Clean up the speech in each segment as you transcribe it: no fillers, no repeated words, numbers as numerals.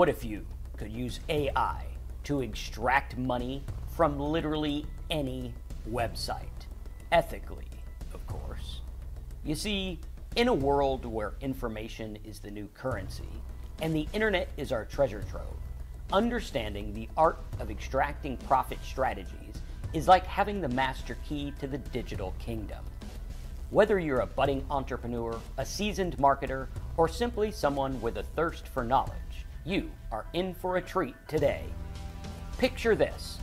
What if you could use AI to extract money from literally any website? Ethically, of course. You see, in a world where information is the new currency and the internet is our treasure trove, understanding the art of extracting profit strategies is like having the master key to the digital kingdom. Whether you're a budding entrepreneur, a seasoned marketer, or simply someone with a thirst for knowledge, you are in for a treat today. Picture this,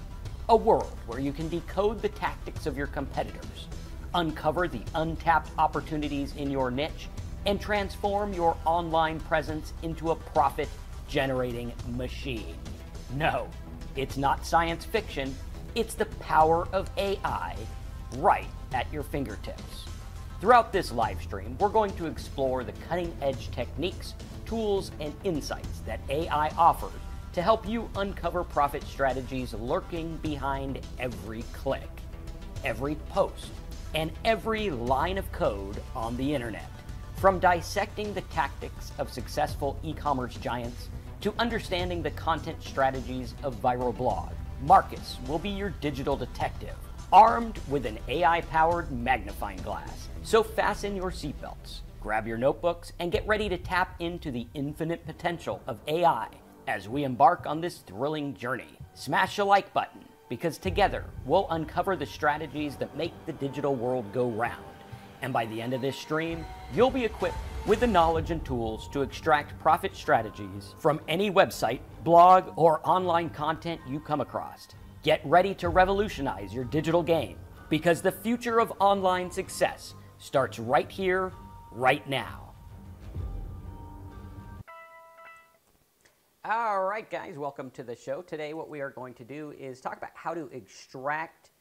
a world where you can decode the tactics of your competitors, uncover the untapped opportunities in your niche, and transform your online presence into a profit-generating machine. No, it's not science fiction, it's the power of AI right at your fingertips. Throughout this live stream, we're going to explore the cutting-edge techniques, tools, and insights that AI offers to help you uncover profit strategies lurking behind every click, every post, and every line of code on the internet. From dissecting the tactics of successful e-commerce giants to understanding the content strategies of viral blog, Marcus will be your digital detective, armed with an AI-powered magnifying glass. So fasten your seatbelts, grab your notebooks, and get ready to tap into the infinite potential of AI as we embark on this thrilling journey. Smash the like button, because together we'll uncover the strategies that make the digital world go round. And by the end of this stream, you'll be equipped with the knowledge and tools to extract profit strategies from any website, blog, or online content you come across. Get ready to revolutionize your digital game, because the future of online success starts right here, right now. All right, guys, welcome to the show. Today, what we are going to do is talk about how to extract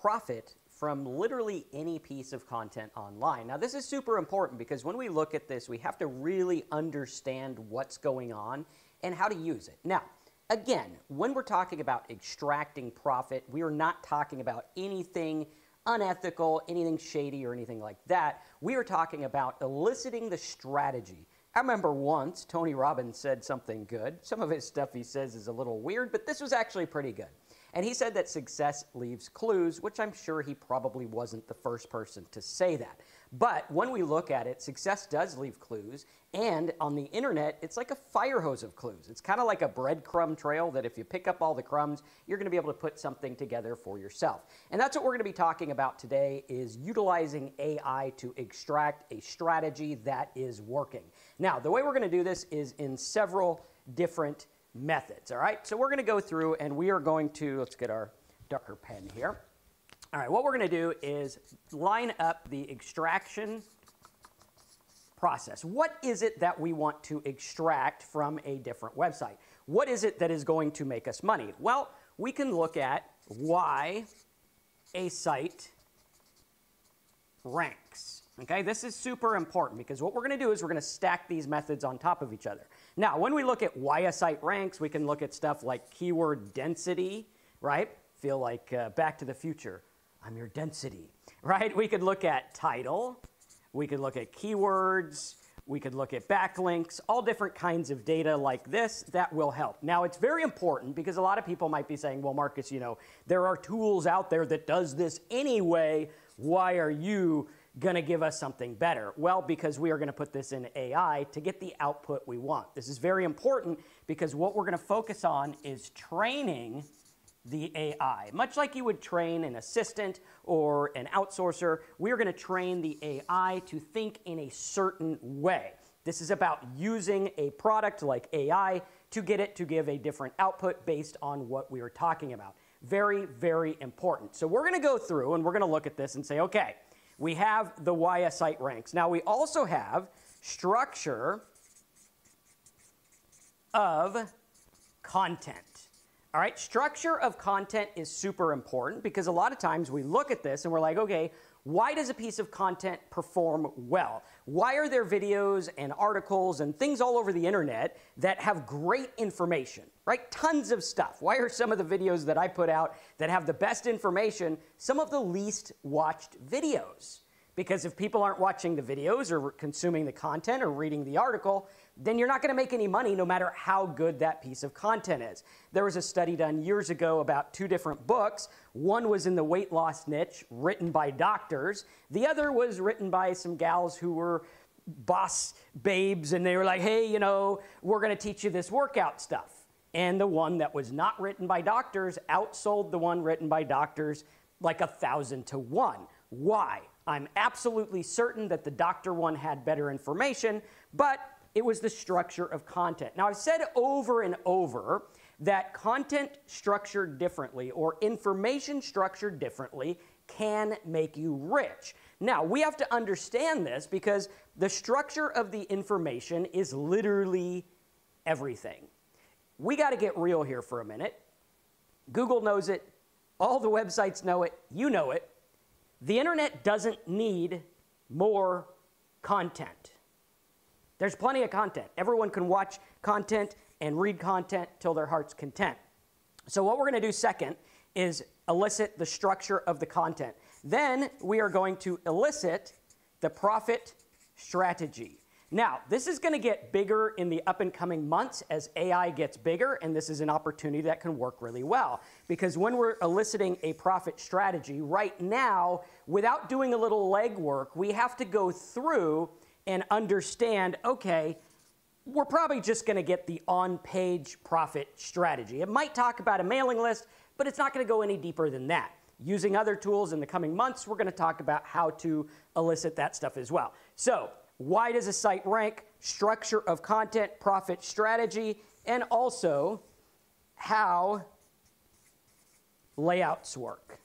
profit from literally any piece of content online. Now, this is super important because when we look at this, we have to really understand what's going on and how to use it. Now, again, when we're talking about extracting profit, we are not talking about anything unethical, anything shady, or anything like that. We are talking about eliciting the strategy. I remember once Tony Robbins said something good. Some of his stuff he says is a little weird, but this was actually pretty good. And he said that success leaves clues, which I'm sure he probably wasn't the first person to say that. But when we look at it, success does leave clues, and on the internet, it's like a fire hose of clues. It's kind of like a breadcrumb trail that if you pick up all the crumbs, you're going to be able to put something together for yourself. And that's what we're going to be talking about today, is utilizing AI to extract a strategy that is working. Now, the way we're going to do this is in several different methods, all right? So we're going to go through and we are going to, let's get our darker pen here. All right, what we're going to do is line up the extraction process. What is it that we want to extract from a different website? What is it that is going to make us money? Well, we can look at why a site ranks. Okay, this is super important because what we're going to do is we're going to stack these methods on top of each other. Now, when we look at why a site ranks, we can look at stuff like keyword density, right? Feel like Back to the Future, I'm your density, right? We could look at title, we could look at keywords, we could look at backlinks, all different kinds of data like this that will help. Now, it's very important because a lot of people might be saying, well, Marcus, you know, there are tools out there that does this anyway. Why are you going to give us something better? Well, because we are going to put this in AI to get the output we want. This is very important because what we're going to focus on is training the AI. Much like you would train an assistant or an outsourcer, we're going to train the AI to think in a certain way. This is about using a product like AI to get it to give a different output based on what we are talking about. Very, very important. So we're going to go through and we're going to look at this and say, okay, we have the why a site ranks. Now we also have structure of content. All right, structure of content is super important because a lot of times we look at this and we're like, okay, why does a piece of content perform well? Why are there videos and articles and things all over the internet that have great information, right? Tons of stuff. Why are some of the videos that I put out that have the best information some of the least watched videos? Because if people aren't watching the videos or consuming the content or reading the article, then you're not going to make any money no matter how good that piece of content is. There was a study done years ago about two different books. One was in the weight loss niche, written by doctors. The other was written by some gals who were boss babes, and they were like, hey, you know, we're going to teach you this workout stuff. And the one that was not written by doctors outsold the one written by doctors like 1,000 to 1. Why? I'm absolutely certain that the doctor one had better information, but it was the structure of content. Now, I've said over and over that content structured differently or information structured differently can make you rich. Now, we have to understand this because the structure of the information is literally everything. We got to get real here for a minute. Google knows it. All the websites know it. You know it. The internet doesn't need more content. There's plenty of content. Everyone can watch content and read content till their heart's content. So what we're going to do second is elicit the structure of the content. Then we are going to elicit the profit strategy. Now, this is going to get bigger in the up-and-coming months as AI gets bigger, and this is an opportunity that can work really well. Because when we're eliciting a profit strategy, right now, without doing a little legwork, we have to go through and understand, okay, we're probably just going to get the on-page profit strategy. It might talk about a mailing list, but it's not going to go any deeper than that. Using other tools in the coming months, we're going to talk about how to elicit that stuff as well. So why does a site rank, structure of content, profit strategy, and also how layouts work.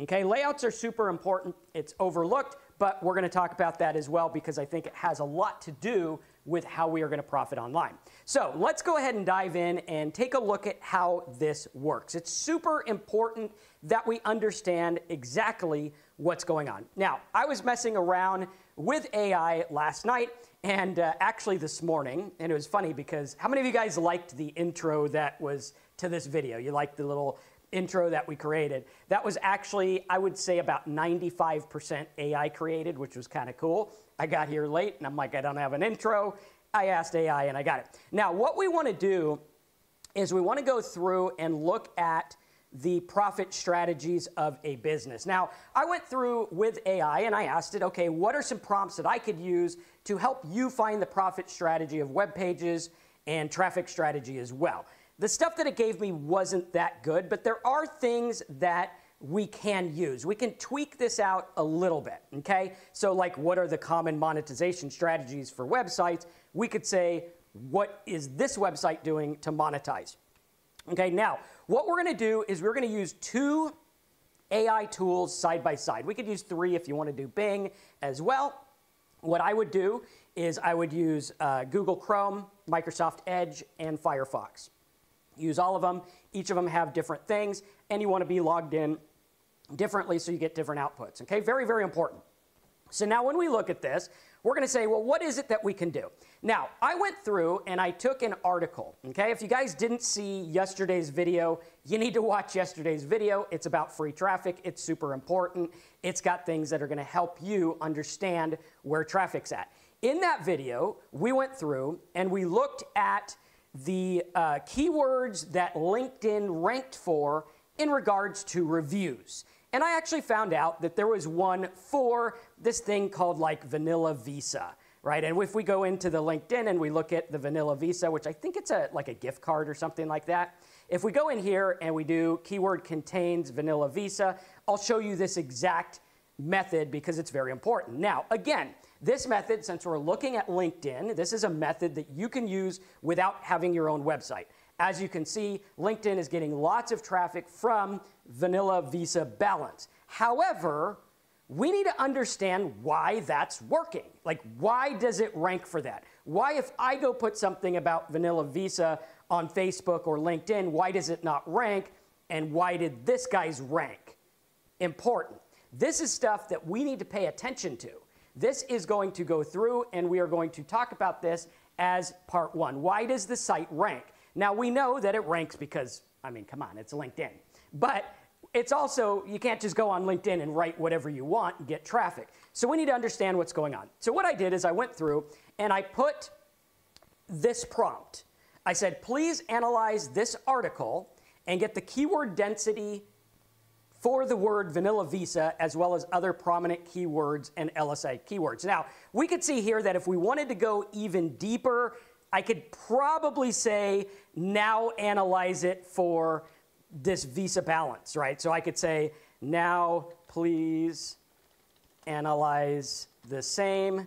Okay, layouts are super important. It's overlooked. But we're going to talk about that as well because I think it has a lot to do with how we are going to profit online. So let's go ahead and dive in and take a look at how this works. It's super important that we understand exactly what's going on. Now, I was messing around with AI last night and actually this morning. And it was funny because how many of you guys liked the intro that was to this video? You liked the little intro that we created. That was actually, I would say, about 95% AI created, which was kind of cool. I got here late, and I'm like, I don't have an intro. I asked AI, and I got it. Now, what we want to do is we want to go through and look at the profit strategies of a business. Now, I went through with AI, and I asked it, okay, what are some prompts that I could use to help you find the profit strategy of web pages and traffic strategy as well? The stuff that it gave me wasn't that good, but there are things that we can use. We can tweak this out a little bit, okay? So like, what are the common monetization strategies for websites? We could say, what is this website doing to monetize? Okay, now, what we're gonna do is we're gonna use two AI tools side by side. We could use three if you wanna do Bing as well. What I would do is I would use Google Chrome, Microsoft Edge, and Firefox. Use all of them. Each of them have different things, and you want to be logged in differently so you get different outputs. Okay, very, very important. So now when we look at this, we're going to say, well, what is it that we can do? Now, I went through and I took an article. Okay, if you guys didn't see yesterday's video, you need to watch yesterday's video. It's about free traffic. It's super important. It's got things that are going to help you understand where traffic's at. In that video, we went through and we looked at the keywords that LinkedIn ranked for in regards to reviews. And I actually found out that there was one for this thing called like Vanilla Visa, right? And if we go into the LinkedIn and we look at the Vanilla Visa, which I think it's like a gift card or something like that. If we go in here and we do keyword contains Vanilla Visa, I'll show you this exact method because it's very important. Now, again, this method, since we're looking at LinkedIn, this is a method that you can use without having your own website. As you can see, LinkedIn is getting lots of traffic from Vanilla Visa balance. However, we need to understand why that's working. Like, why does it rank for that? Why, if I go put something about Vanilla Visa on Facebook or LinkedIn, why does it not rank? And why did this guy's rank? Important. This is stuff that we need to pay attention to. This is going to go through, and we are going to talk about this as part one. Why does the site rank? Now, we know that it ranks because, I mean, come on, it's LinkedIn. But it's also, you can't just go on LinkedIn and write whatever you want and get traffic. So we need to understand what's going on. So what I did is I went through, and I put this prompt. I said, please analyze this article and get the keyword density for the word Vanilla Visa, as well as other prominent keywords and LSI keywords. Now, we could see here that if we wanted to go even deeper, I could probably say, now analyze it for this Visa balance, right? So I could say, now please analyze the same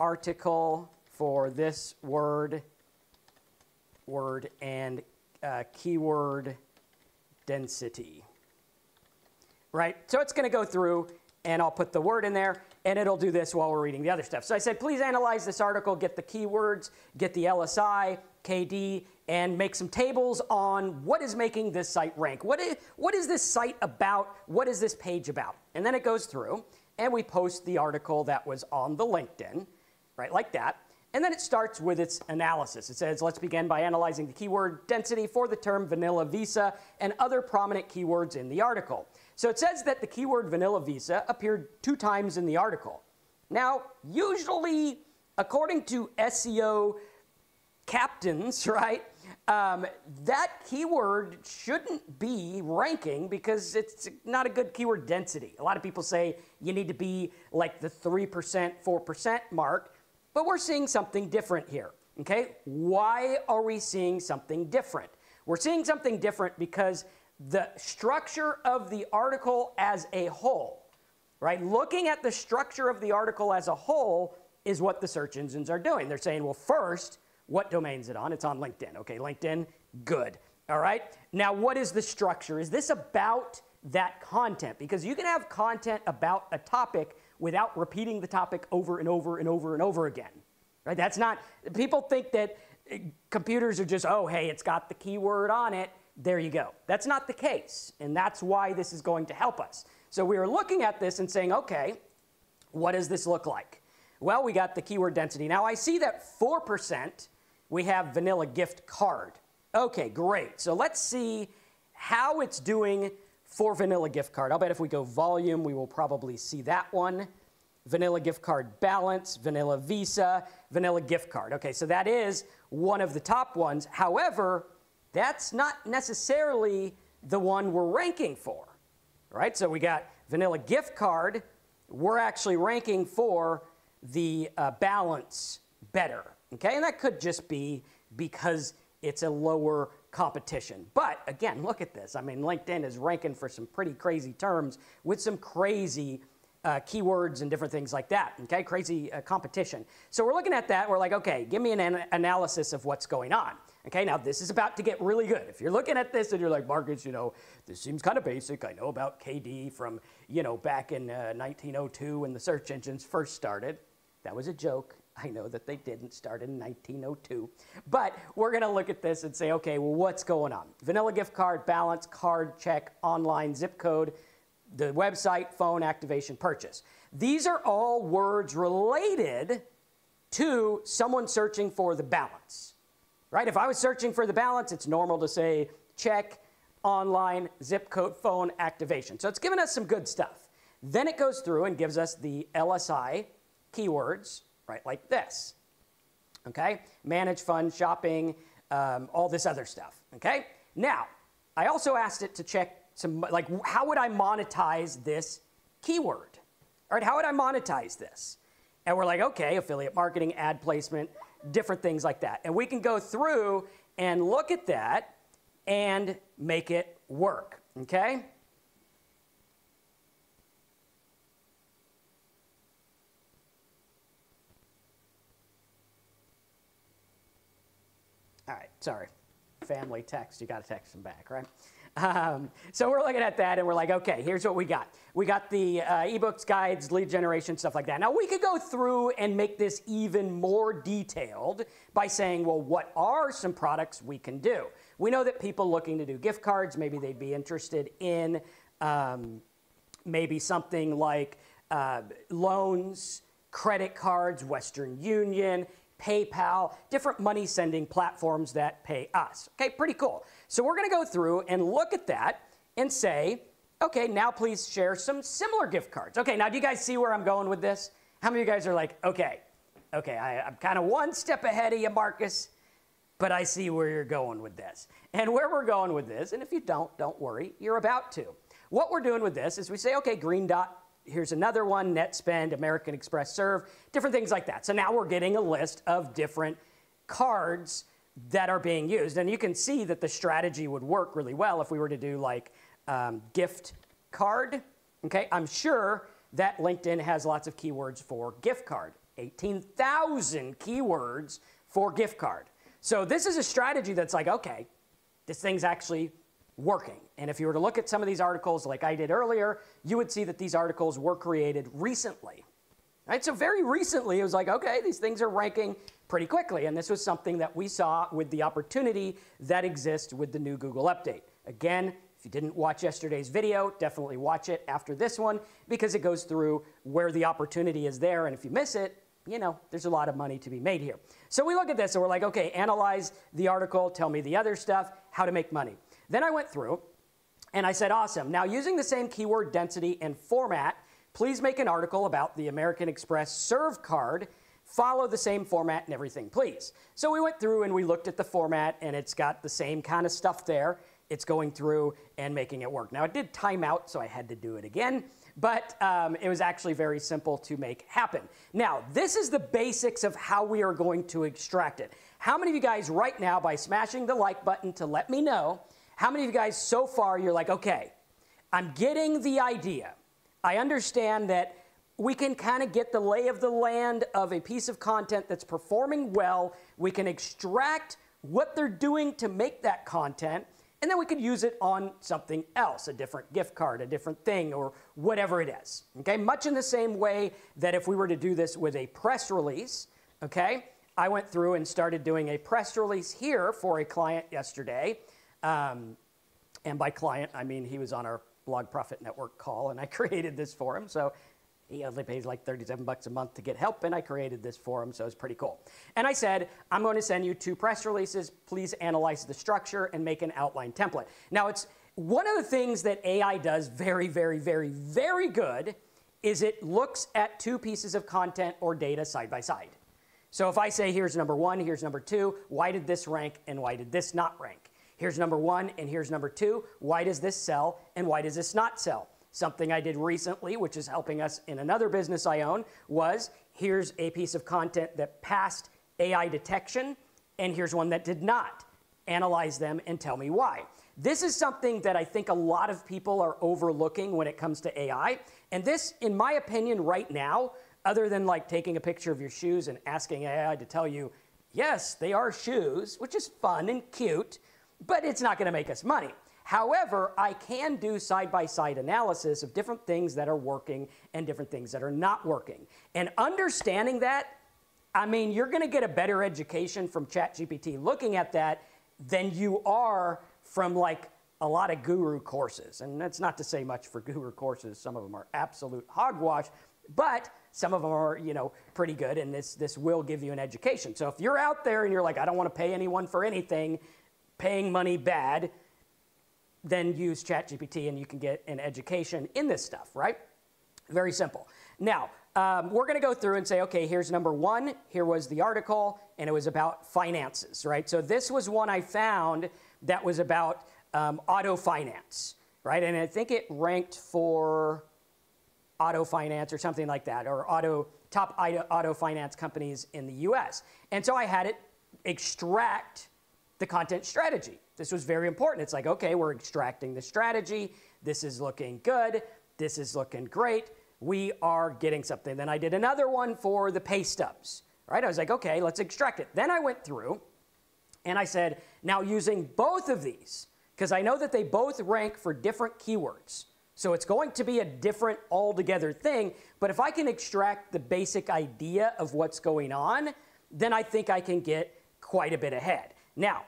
article for this word and keyword density, right? So it's going to go through, and I'll put the word in there, and it'll do this while we're reading the other stuff. So I said, please analyze this article, get the keywords, get the LSI, KD, and make some tables on what is making this site rank. What is this site about? What is this page about? And then it goes through, and we post the article that was on the LinkedIn, right, like that. And then it starts with its analysis. It says, let's begin by analyzing the keyword density for the term Vanilla Visa and other prominent keywords in the article. So it says that the keyword Vanilla Visa appeared 2 times in the article. Now, usually, according to SEO captains, right, that keyword shouldn't be ranking because it's not a good keyword density. A lot of people say you need to be like the 3%, 4% mark. But we're seeing something different here, okay? Why are we seeing something different? We're seeing something different because the structure of the article as a whole, right? Looking at the structure of the article as a whole is what the search engines are doing. They're saying, well, first, what domain's it on? It's on LinkedIn. Okay, LinkedIn, good, all right? Now, what is the structure? Is this about that content? Because you can have content about a topic without repeating the topic over and over and over and over again, right? That's not, people think that computers are just, oh, hey, it's got the keyword on it, there you go. That's not the case, and that's why this is going to help us. So we are looking at this and saying, okay, what does this look like? Well, we got the keyword density. Now, I see that 4% we have vanilla gift card. Okay, great. So let's see how it's doing for vanilla gift card. I'll bet if we go volume, we will probably see that one. Vanilla gift card balance, Vanilla Visa, vanilla gift card. Okay, so that is one of the top ones. However, that's not necessarily the one we're ranking for, right? So we got vanilla gift card. We're actually ranking for the balance better, okay? And that could just be because it's a lower competition. But again, look at this. I mean, LinkedIn is ranking for some pretty crazy terms with some crazy keywords and different things like that, okay? Crazy competition. So we're looking at that. We're like, okay, give me an analysis of what's going on. Okay, now this is about to get really good. If you're looking at this and you're like, Marcus, you know, this seems kind of basic. I know about KD from, you know, back in 1902 when the search engines first started. That was a joke. I know that they didn't start in 1902, but we're going to look at this and say, okay, well, what's going on? Vanilla gift card, balance, card check, online, zip code, the website, phone, activation, purchase. These are all words related to someone searching for the balance, right? If I was searching for the balance, it's normal to say check, online, zip code, phone, activation. So it's giving us some good stuff. Then it goes through and gives us the LSI keywords, right, like this, okay? Manage fun, shopping, all this other stuff, okay? Now, I also asked it to check some, like, how would I monetize this keyword? All right, how would I monetize this? And we're like, okay, affiliate marketing, ad placement, different things like that. And we can go through and look at that and make it work, okay? All right, sorry, family text, you gotta text them back, right? So we're looking at that and we're like, okay, here's what we got. We got the ebooks, guides, lead generation, stuff like that. Now we could go through and make this even more detailed by saying, well, what are some products we can do? We know that people looking to do gift cards, maybe they'd be interested in maybe something like loans, credit cards, Western Union, PayPal, different money-sending platforms that pay us. Okay, pretty cool. So we're going to go through and look at that and say, okay, now please share some similar gift cards. Okay, now do you guys see where I'm going with this? How many of you guys are like, okay, I'm kind of one step ahead of you, Marcus. but I see where you're going with this. And where we're going with this, and if you don't worry, you're about to. What we're doing with this is we say, okay, green dot, here's another one, net spend, American Express Serve, different things like that. So now we're getting a list of different cards that are being used. And you can see that the strategy would work really well if we were to do like gift card. Okay, I'm sure that LinkedIn has lots of keywords for gift card, 18,000 keywords for gift card. So this is a strategy that's like, okay, this thing's actually working. And if you were to look at some of these articles like I did earlier, you would see that these articles were created recently. Right? So very recently, it was like, okay, these things are ranking pretty quickly. And this was something that we saw with the opportunity that exists with the new Google update. Again, if you didn't watch yesterday's video, definitely watch it after this one, because it goes through where the opportunity is there. And if you miss it, you know, there's a lot of money to be made here. So we look at this and we're like, okay, analyze the article, tell me the other stuff, how to make money. Then I went through and I said, awesome. Now using the same keyword density and format, please make an article about the American Express Serve card. Follow the same format and everything, please. So we went through and we looked at the format and it's got the same kind of stuff there. It's going through and making it work. Now it did time out, so I had to do it again, but it was actually very simple to make happen. Now, this is the basics of how we are going to extract it. How many of you guys right now, by smashing the like button to let me know, how many of you guys so far you're like, okay, I'm getting the idea. I understand that we can kind of get the lay of the land of a piece of content that's performing well. We can extract what they're doing to make that content, and then we could use it on something else, a different gift card, a different thing, or whatever it is, okay? Much in the same way that if we were to do this with a press release, okay? I went through and started doing a press release here for a client yesterday, and by client, I mean he was on our Blog Profit Network call, and I created this for him, so he only pays like 37 bucks a month to get help, and I created this for him, so it's pretty cool. And I said, I'm going to send you 2 press releases. Please analyze the structure and make an outline template. Now, it's one of the things that AI does very, very, very, very good is it looks at 2 pieces of content or data side by side. So if I say, here's number 1, here's number 2, why did this rank and why did this not rank? Here's number 1 and here's number 2, why does this sell and why does this not sell? Something I did recently, which is helping us in another business I own, was here's a piece of content that passed AI detection, and here's one that did not. Analyze them and tell me why. This is something that I think a lot of people are overlooking when it comes to AI. And this, in my opinion, right now, other than like taking a picture of your shoes and asking AI to tell you, yes, they are shoes, which is fun and cute, but it's not gonna make us money. However, I can do side-by-side analysis of different things that are working and different things that are not working. And understanding that, I mean, you're going to get a better education from ChatGPT looking at that than you are from like a lot of guru courses. And that's not to say much for guru courses. Some of them are absolute hogwash, but some of them are, you know, pretty good. And this will give you an education. So if you're out there and you're like, I don't want to pay anyone for anything, paying money bad, then use ChatGPT and you can get an education in this stuff, right? Very simple. Now, we're going to go through and say, okay, here's number 1. Here was the article, and it was about finances, right? So this was one I found that was about auto finance, right? And I think it ranked for auto finance or something like that, or top auto finance companies in the U.S. And so I had it extract the content strategy. This was very important. It's like, okay, we're extracting the strategy. This is looking good. This is looking great. We are getting something. Then I did another one for the pay stubs, right? I was like, okay, let's extract it. Then I went through and I said, now using both of these, because I know that they both rank for different keywords. So it's going to be a different altogether thing. But if I can extract the basic idea of what's going on, then I think I can get quite a bit ahead. Now,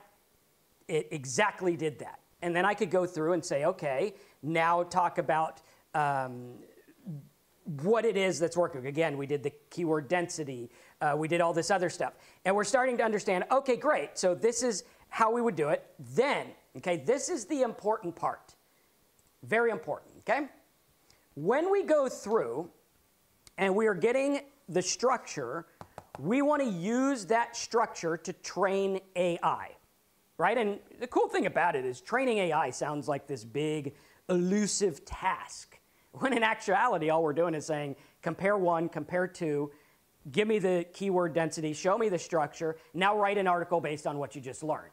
it exactly did that. And then I could go through and say, okay, now talk about what it is that's working. Again, we did the keyword density. We did all this other stuff. And we're starting to understand, okay, great. So this is how we would do it then. Okay, this is the important part. Very important, okay? When we go through and we are getting the structure, We want to use that structure to train AI, right? And the cool thing about it is training AI sounds like this big, elusive task, when in actuality, all we're doing is saying, compare one, compare two, give me the keyword density, show me the structure, now write an article based on what you just learned,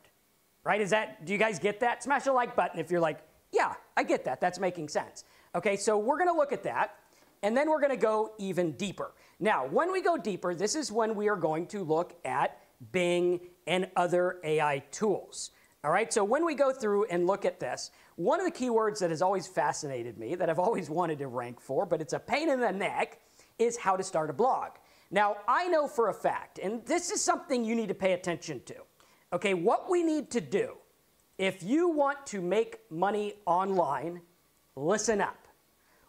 right? Is that, do you guys get that? Smash the like button if you're like, yeah, I get that, that's making sense. Okay, so we're gonna look at that, and then we're gonna go even deeper. Now, when we go deeper, this is when we are going to look at Bing and other AI tools. All right, so when we go through and look at this, one of the keywords that has always fascinated me, that I've always wanted to rank for, but it's a pain in the neck, is how to start a blog. Now, I know for a fact, and this is something you need to pay attention to. Okay, what we need to do, if you want to make money online, listen up.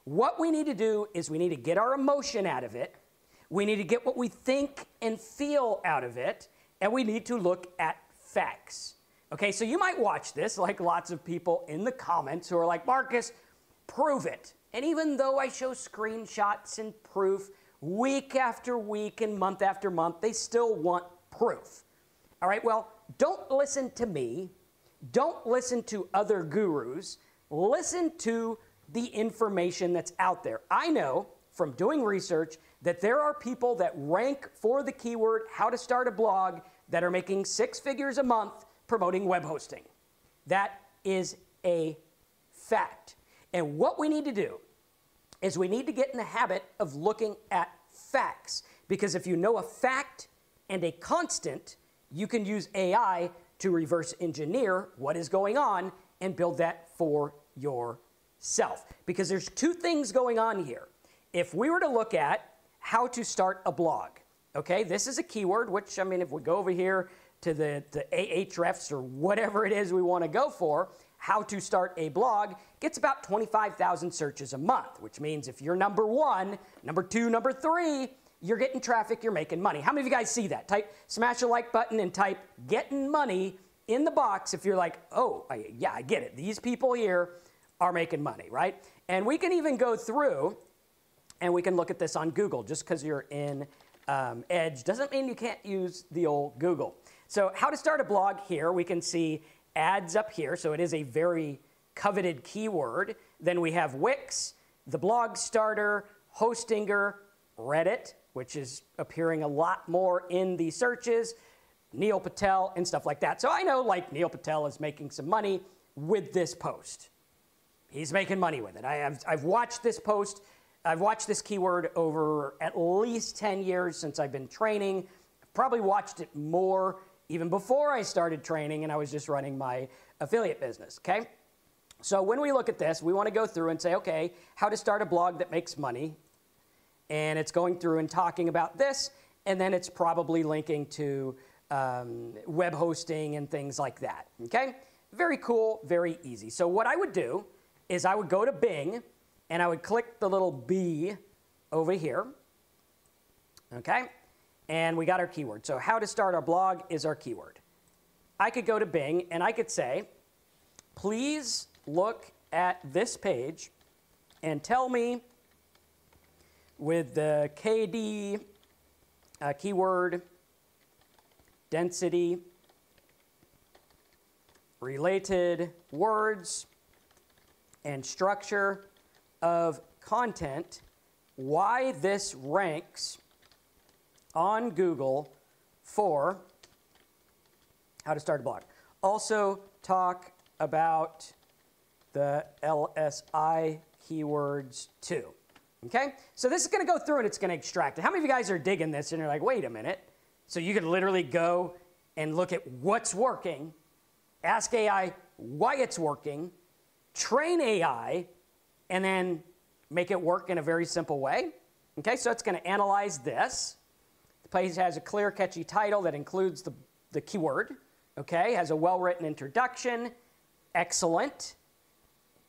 What we need to do is we need to get our emotion out of it, we need to get what we think and feel out of it, and we need to look at facts. Okay, so you might watch this, like lots of people in the comments who are like, Marcus, prove it. And even though I show screenshots and proof week after week and month after month, they still want proof. All right, well, don't listen to me. Don't listen to other gurus. Listen to the information that's out there. I know from doing research that there are people that rank for the keyword how to start a blog that are making 6 figures a month promoting web hosting. That is a fact. And what we need to do is we need to get in the habit of looking at facts, because if you know a fact and a constant, you can use AI to reverse engineer what is going on and build that for yourself. Because there's two things going on here. If we were to look at how to start a blog, okay, this is a keyword, which, I mean, if we go over here to the Ahrefs or whatever it is we want to go for, how to start a blog gets about 25,000 searches a month, which means if you're number one, number two, number three, you're getting traffic, you're making money. How many of you guys see that? Type, smash a like button and type getting money in the box if you're like, oh, yeah, I get it. These people here are making money, right? And we can even go through and we can look at this on Google. Just because you're in Edge doesn't mean you can't use the old Google. So how to start a blog here, we can see ads up here, so it is a very coveted keyword. Then we have Wix, the blog starter, Hostinger, Reddit, which is appearing a lot more in the searches, Neil Patel and stuff like that. So I know like Neil Patel is making some money with this post. He's making money with it. I've watched this post, I've watched this keyword over at least 10 years since I've been training. I've probably watched it more even before I started training and I was just running my affiliate business, okay? So when we look at this, we want to go through and say, okay, how to start a blog that makes money. And it's going through and talking about this, and then it's probably linking to web hosting and things like that, okay? Very cool, very easy. So what I would do is I would go to Bing, and I would click the little B over here, okay? And we got our keyword. So how to start our blog is our keyword. I could go to Bing and I could say, please look at this page and tell me with the KD keyword density related words and structure of content why this ranks on Google for how to start a blog. Also talk about the LSI keywords too, okay? So this is gonna go through and it's gonna extract it. How many of you guys are digging this and you're like, wait a minute? So you could literally go and look at what's working, ask AI why it's working, train AI, and then make it work in a very simple way. Okay, so it's gonna analyze this. Page has a clear, catchy title that includes the keyword, okay? Has a well-written introduction, excellent.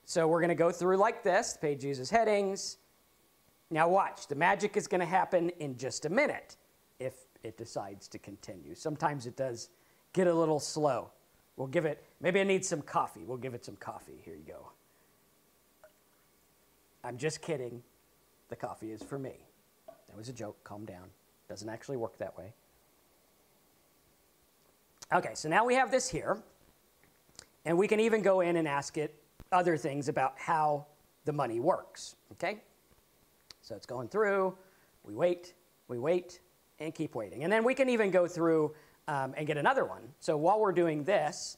So we're gonna go through like this. The page uses headings. Now watch, the magic is gonna happen in just a minute if it decides to continue. Sometimes it does get a little slow. We'll give it, maybe it needs some coffee. We'll give it some coffee, here you go. I'm just kidding, the coffee is for me. That was a joke, calm down. Doesn't actually work that way. Okay, so now we have this here. And we can even go in and ask it other things about how the money works, okay? So it's going through. We wait, and keep waiting. And then we can even go through and get another one. So while we're doing this,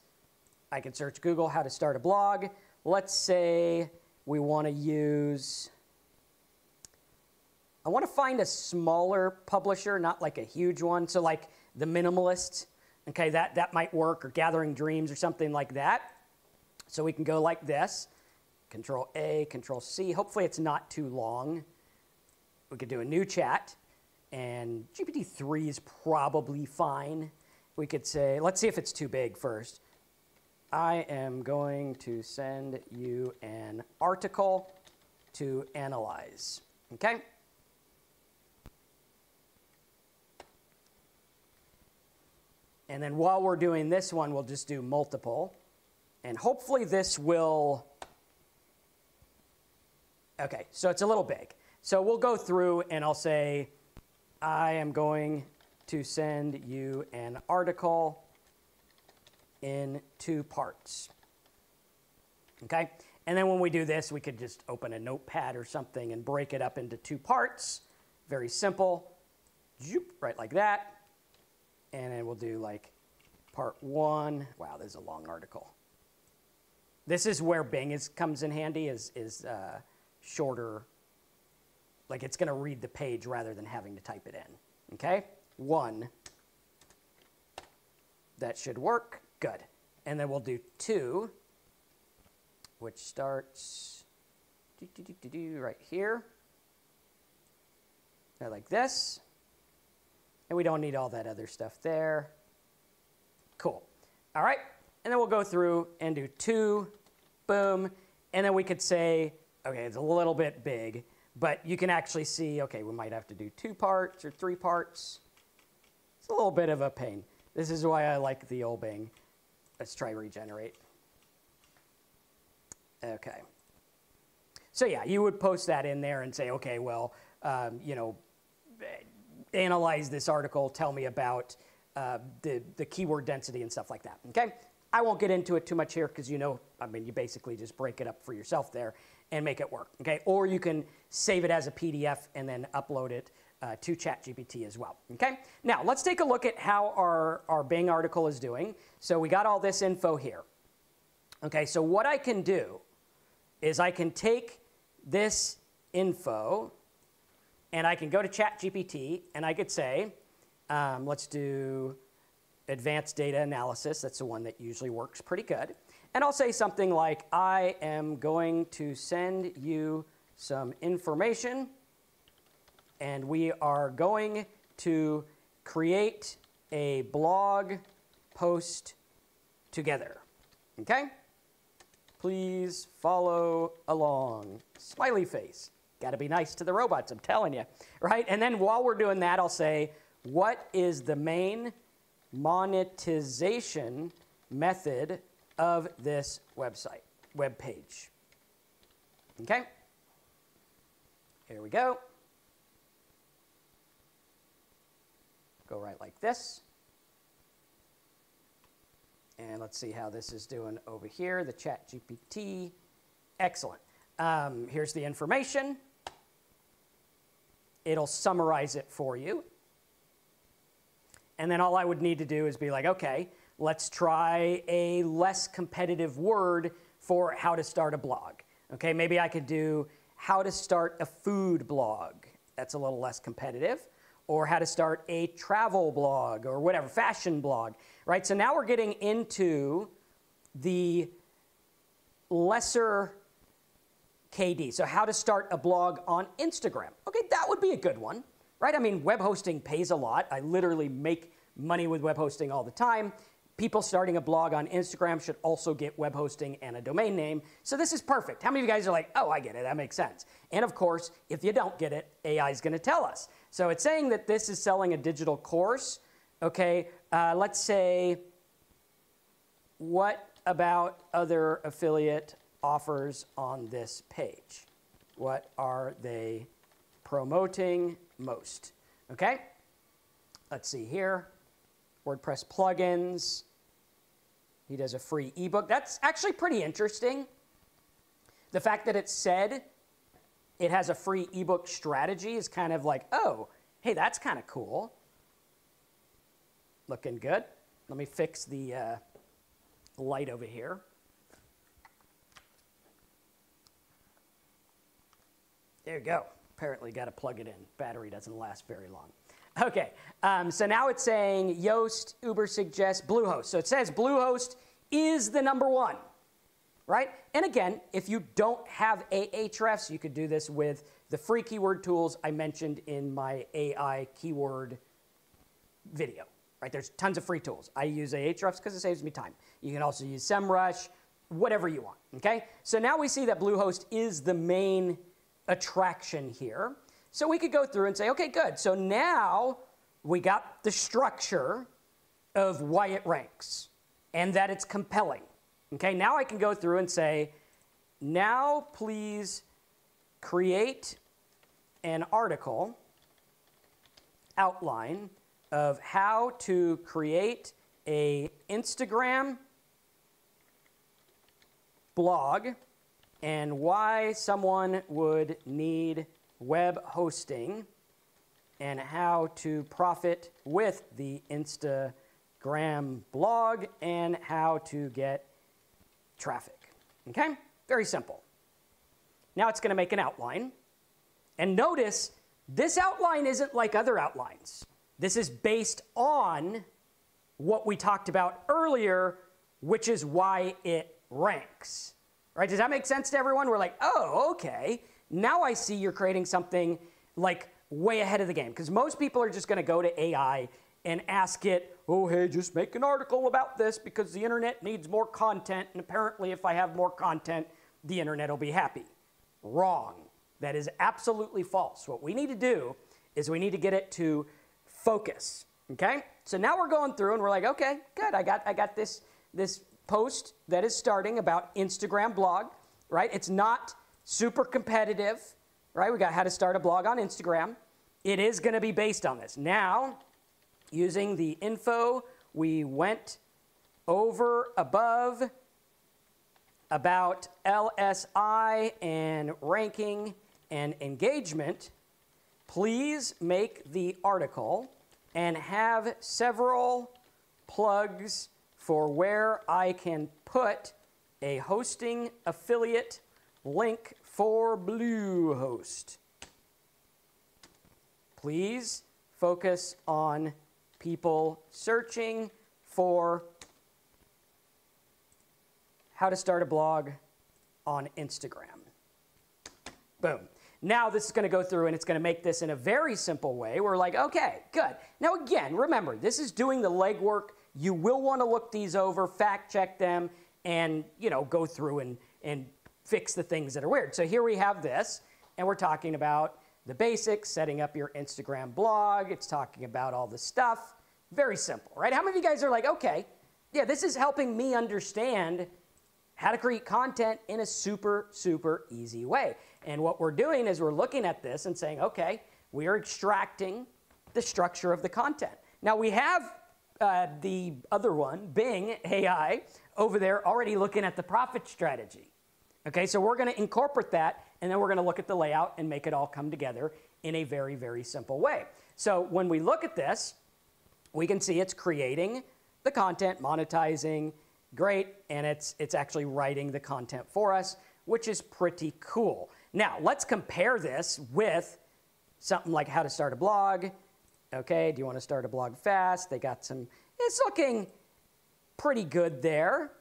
I can search Google how to start a blog. Let's say we want to use, I want to find a smaller publisher, not like a huge one. So like The Minimalist, okay, that might work, or Gathering Dreams or something like that. So we can go like this, Control A, Control C. Hopefully it's not too long. We could do a new chat, and GPT-3 is probably fine. We could say, let's see if it's too big first. I am going to send you an article to analyze, okay? And then while we're doing this one, we'll just do multiple. And hopefully this will, okay, so it's a little big. So we'll go through and I'll say, I am going to send you an article in 2 parts, okay? And then when we do this, we could just open a notepad or something and break it up into 2 parts. Very simple, right like that. And then we'll do like part 1. Wow, this is a long article. This is where Bing comes in handy, is shorter. Like it's going to read the page rather than having to type it in. Okay, 1. That should work. Good. And then we'll do 2, which starts right here. Like this. And we don't need all that other stuff there. Cool. All right. And then we'll go through and do 2. Boom. And then we could say, okay, it's a little bit big, but you can actually see, okay, we might have to do 2 parts or 3 parts. It's a little bit of a pain. This is why I like the old Bing. Let's try regenerate. Okay. So yeah, you would post that in there and say, okay, well, you know, analyze this article, tell me about the keyword density and stuff like that, okay? I won't get into it too much here because, you know, I mean, you basically just break it up for yourself there and make it work, okay? Or you can save it as a PDF and then upload it to ChatGPT as well, okay? Now, let's take a look at how our Bing article is doing. So we got all this info here. Okay, so what I can do is I can take this info, and I can go to ChatGPT, and I could say, let's do advanced data analysis. That's the one that usually works pretty good. And I'll say something like, I am going to send you some information, and we are going to create a blog post together. Okay? Please follow along. Smiley face. Got to be nice to the robots, I'm telling you, right? And then while we're doing that, I'll say, what is the main monetization method of this website, web page? Okay? Here we go. Go right like this. And let's see how this is doing over here, the ChatGPT. Excellent. Here's the information. It'll summarize it for you. And then all I would need to do is be like, okay, let's try a less competitive word for how to start a blog. Okay, maybe I could do how to start a food blog. That's a little less competitive. Or how to start a travel blog or whatever, fashion blog, right? So now we're getting into the lesser KD, so how to start a blog on Instagram. Okay, that would be a good one, right? I mean, web hosting pays a lot. I literally make money with web hosting all the time. People starting a blog on Instagram should also get web hosting and a domain name. So this is perfect. How many of you guys are like, oh, I get it, that makes sense? And of course, if you don't get it, AI is gonna tell us. So it's saying that this is selling a digital course. Okay, let's say, what about other affiliate offers on this page? What are they promoting most? Okay, Let's see here. WordPress plugins. He does a free ebook. That's actually pretty interesting. The fact that it said it has a free ebook strategy is kind of like, oh, hey, that's kind of cool. Looking good. Let me fix the light over here. There you go. Apparently got to plug it in. Battery doesn't last very long. Okay, so now it's saying Yoast, Ubersuggest, Bluehost. So it says Bluehost is the number one, right? And again, if you don't have Ahrefs, you could do this with the free keyword tools I mentioned in my AI keyword video, right? There's tons of free tools. I use Ahrefs because it saves me time. You can also use SEMrush, whatever you want, okay? So now we see that Bluehost is the main attraction here. So we could go through and say, okay, good. So now we got the structure of why it ranks and that it's compelling. Okay, now I can go through and say, now please create an article outline of how to create an Instagram blog and why someone would need web hosting and how to profit with the Instagram blog and how to get traffic. Okay? Very simple. Now it's going to make an outline. And notice this outline isn't like other outlines. This is based on what we talked about earlier, which is why it ranks. Right? Does that make sense to everyone? We're like, oh, okay. Now I see you're creating something like way ahead of the game. Because most people are just going to go to AI and ask it, oh, hey, just make an article about this because the internet needs more content. And apparently if I have more content, the internet will be happy. Wrong. That is absolutely false. What we need to do is we need to get it to focus. Okay? So now we're going through and we're like, okay, good. I got this post that is starting about Instagram blog, right? It's not super competitive, right? We got how to start a blog on Instagram. It is going to be based on this. Now, using the info we went over above about LSI and ranking and engagement, please make the article and have several plugs for where I can put a hosting affiliate link for Bluehost. Please focus on people searching for how to start a blog on Instagram. Boom. Now this is going to go through and it's going to make this in a very simple way. We're like, okay, good. Now again, remember, this is doing the legwork. You will want to look these over, fact check them, and you know, go through and fix the things that are weird. So here we have this, and we're talking about the basics, setting up your Instagram blog. It's talking about all the stuff. Very simple, right? How many of you guys are like, okay, yeah, this is helping me understand how to create content in a super, super easy way. And what we're doing is we're looking at this and saying, okay, we are extracting the structure of the content. Now we have the other one, Bing AI, over there already looking at the profit strategy. Okay, so we're going to incorporate that, and then we're going to look at the layout and make it all come together in a very, very simple way. So when we look at this, we can see it's creating the content, monetizing, great, and it's actually writing the content for us, which is pretty cool. Now, let's compare this with something like how to start a blog. Okay, do you want to start a blog fast? They got some, it's looking pretty good there.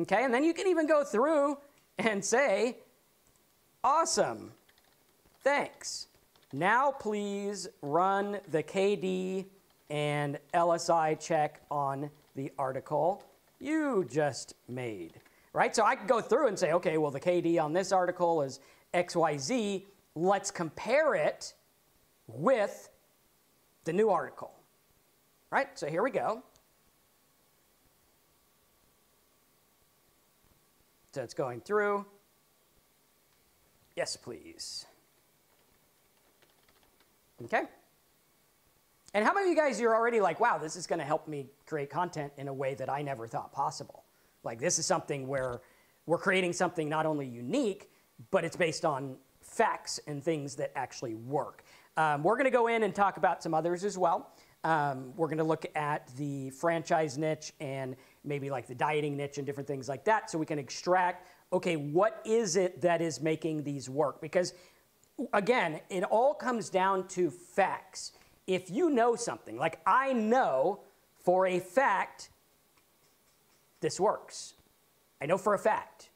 Okay, and then you can even go through and say, awesome, thanks. Now please run the KD and LSI check on the article you just made, right? So I can go through and say, okay, well, the KD on this article is XYZ. Let's compare it with the new article, right? So here we go. So it's going through. Yes, please. Okay. And how many of you guys are already like, wow, this is going to help me create content in a way that I never thought possible? Like, this is something where we're creating something not only unique, but it's based on facts and things that actually work. We're going to go in and talk about some others as well. We're going to look at the franchise niche and maybe like the dieting niche and different things like that, so we can extract, okay, what is it that is making these work? Because, again, it all comes down to facts. If you know something, like I know for a fact this works. I know for a fact.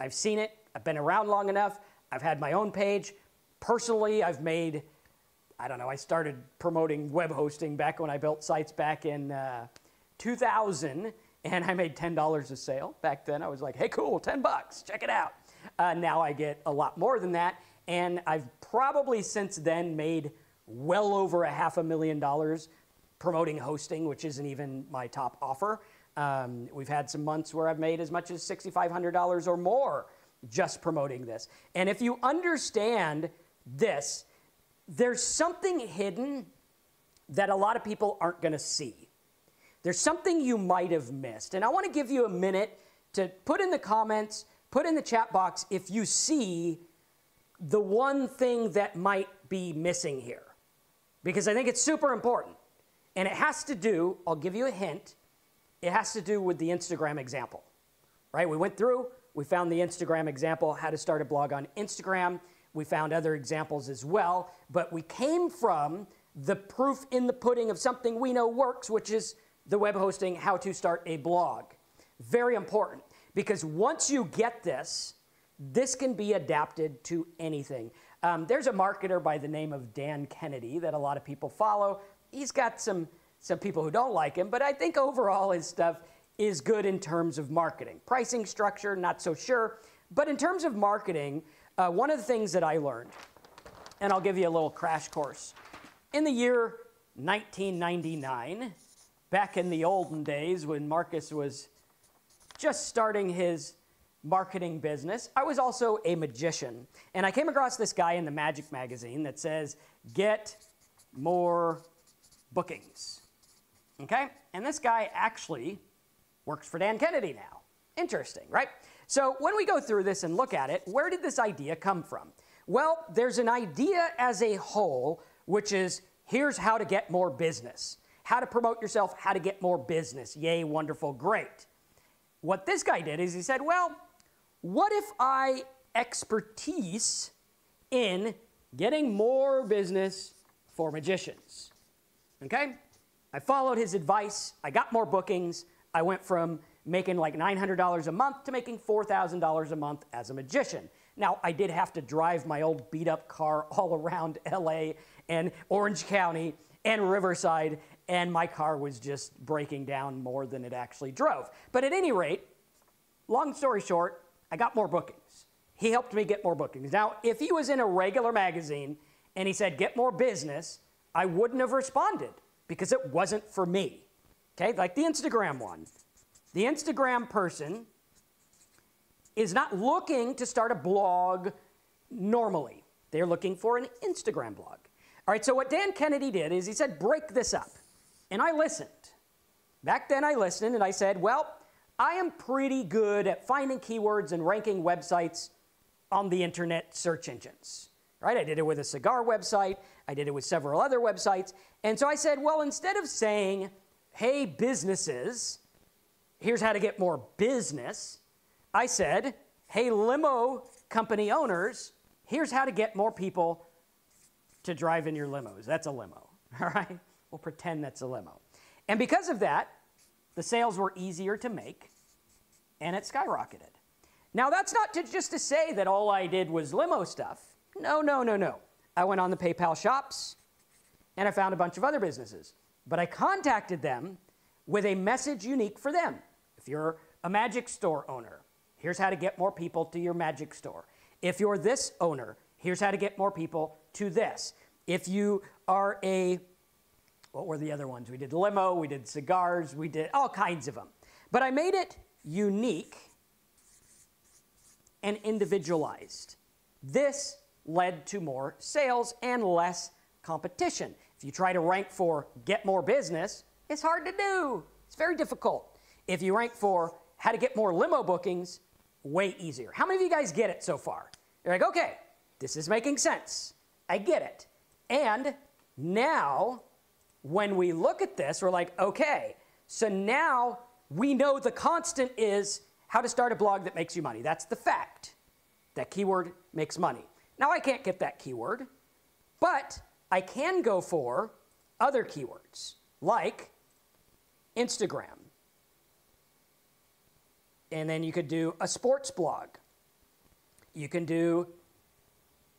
I've seen it. I've been around long enough. I've had my own page. Personally, I've made, I don't know, I started promoting web hosting back when I built sites back in 2000, and I made $10 a sale. Back then, I was like, hey, cool, 10 bucks, check it out. Now I get a lot more than that, and I've probably since then made well over $500,000 promoting hosting, which isn't even my top offer. We've had some months where I've made as much as $6,500 or more just promoting this. And if you understand this, there's something hidden that a lot of people aren't going to see. There's something you might have missed. And I want to give you a minute to put in the comments, put in the chat box if you see the one thing that might be missing here, because I think it's super important. And it has to do, I'll give you a hint, it has to do with the Instagram example, right? We went through, we found the Instagram example, how to start a blog on Instagram. We found other examples as well, but we came from the proof in the pudding of something we know works, which is the web hosting, how to start a blog. Very important, because once you get this, this can be adapted to anything. There's a marketer by the name of Dan Kennedy that a lot of people follow. He's got some people who don't like him, but I think overall his stuff is good in terms of marketing. Pricing structure, not so sure, but in terms of marketing, one of the things that I learned, and I'll give you a little crash course. In the year 1999, back in the olden days when Marcus was just starting his marketing business, I was also a magician. And I came across this guy in the Magic magazine that says, get more bookings, okay? And this guy actually works for Dan Kennedy now. Interesting, right? So when we go through this and look at it, where did this idea come from? Well, there's an idea as a whole, which is here's how to get more business, how to promote yourself, how to get more business. Yay, wonderful, great. What this guy did is he said, well, what if I expertise in getting more business for magicians? Okay? I followed his advice. I got more bookings. I went from making like $900 a month to making $4,000 a month as a magician. Now, I did have to drive my old beat-up car all around LA and Orange County and Riverside, and my car was just breaking down more than it actually drove. But at any rate, long story short, I got more bookings. He helped me get more bookings. Now, if he was in a regular magazine and he said, get more business, I wouldn't have responded because it wasn't for me, okay? Like the Instagram one. The Instagram person is not looking to start a blog normally. They're looking for an Instagram blog. All right, so what Dan Kennedy did is he said, break this up. And I listened. Back then I listened and I said, well, I am pretty good at finding keywords and ranking websites on the internet search engines, right? I did it with a cigar website. I did it with several other websites. And so I said, well, instead of saying, hey, businesses, here's how to get more business, I said, hey, limo company owners, here's how to get more people to drive in your limos. That's a limo, all right? We'll pretend that's a limo. And because of that, the sales were easier to make, and it skyrocketed. Now, that's not just to say that all I did was limo stuff. No, no, no, no. I went on the PayPal shops, and I found a bunch of other businesses. But I contacted them with a message unique for them. If you're a magic store owner, here's how to get more people to your magic store. If you're this owner, here's how to get more people to this. If you are a... what were the other ones? We did limo, we did cigars, we did all kinds of them. But I made it unique and individualized. This led to more sales and less competition. If you try to rank for get more business, it's hard to do. It's very difficult. If you rank for how to get more limo bookings, way easier. How many of you guys get it so far? You're like, okay, this is making sense. I get it. And now when we look at this, we're like, okay, so now we know the constant is how to start a blog that makes you money. That's the fact. That keyword makes money. Now, I can't get that keyword, but I can go for other keywords like Instagram. And then you could do a sports blog. You can do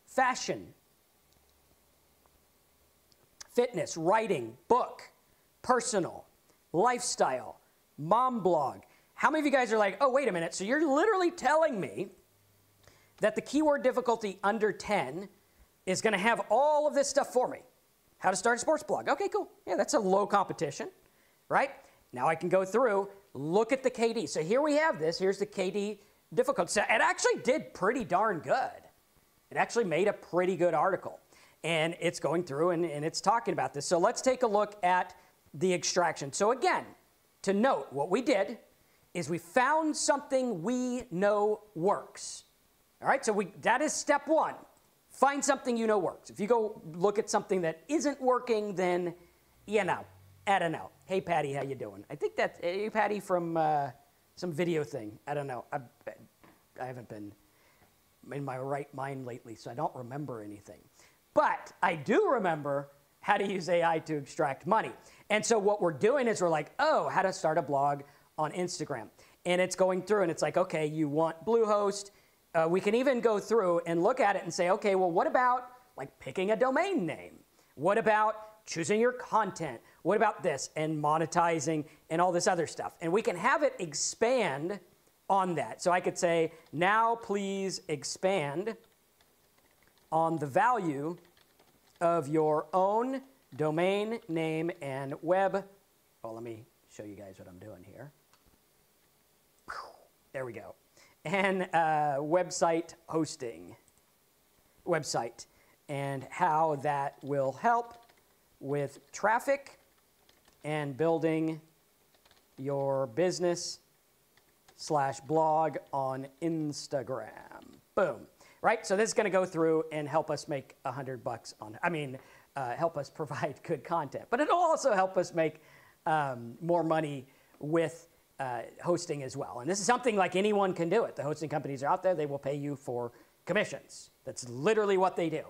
fashion, fitness, writing, book, personal, lifestyle, mom blog. How many of you guys are like, oh, wait a minute, so you're literally telling me that the keyword difficulty under 10 is going to have all of this stuff for me? How to start a sports blog. Okay, cool. Yeah, that's a low competition, right? Now I can go through, look at the KD. So here we have this. Here's the KD difficulty. So it actually did pretty darn good. It actually made a pretty good article. And it's going through and it's talking about this. So let's take a look at the extraction. So again, to note, what we did is we found something we know works. All right, so that is step one. Find something you know works. If you go look at something that isn't working, then, you know, I don't know. Hey, Patty, how you doing? I think that's, hey, Patty from some video thing. I don't know. I haven't been in my right mind lately, so I don't remember anything. But I do remember how to use AI to extract money. And so what we're doing is we're like, oh, how to start a blog on Instagram. And it's going through, and it's like, okay, you want Bluehost. We can even go through and look at it and say, okay, well, what about like picking a domain name? What about choosing your content? What about this and monetizing and all this other stuff? And we can have it expand on that. So I could say, now please expand on the value of your own domain name and web. Well, let me show you guys what I'm doing here. There we go. And website hosting, website, and how that will help with traffic and building your business / blog on Instagram. Boom. Right? So this is going to go through and help us make $100 on, help us provide good content. But it'll also help us make more money with hosting as well. And this is something like anyone can do it. The hosting companies are out there. They will pay you for commissions. That's literally what they do.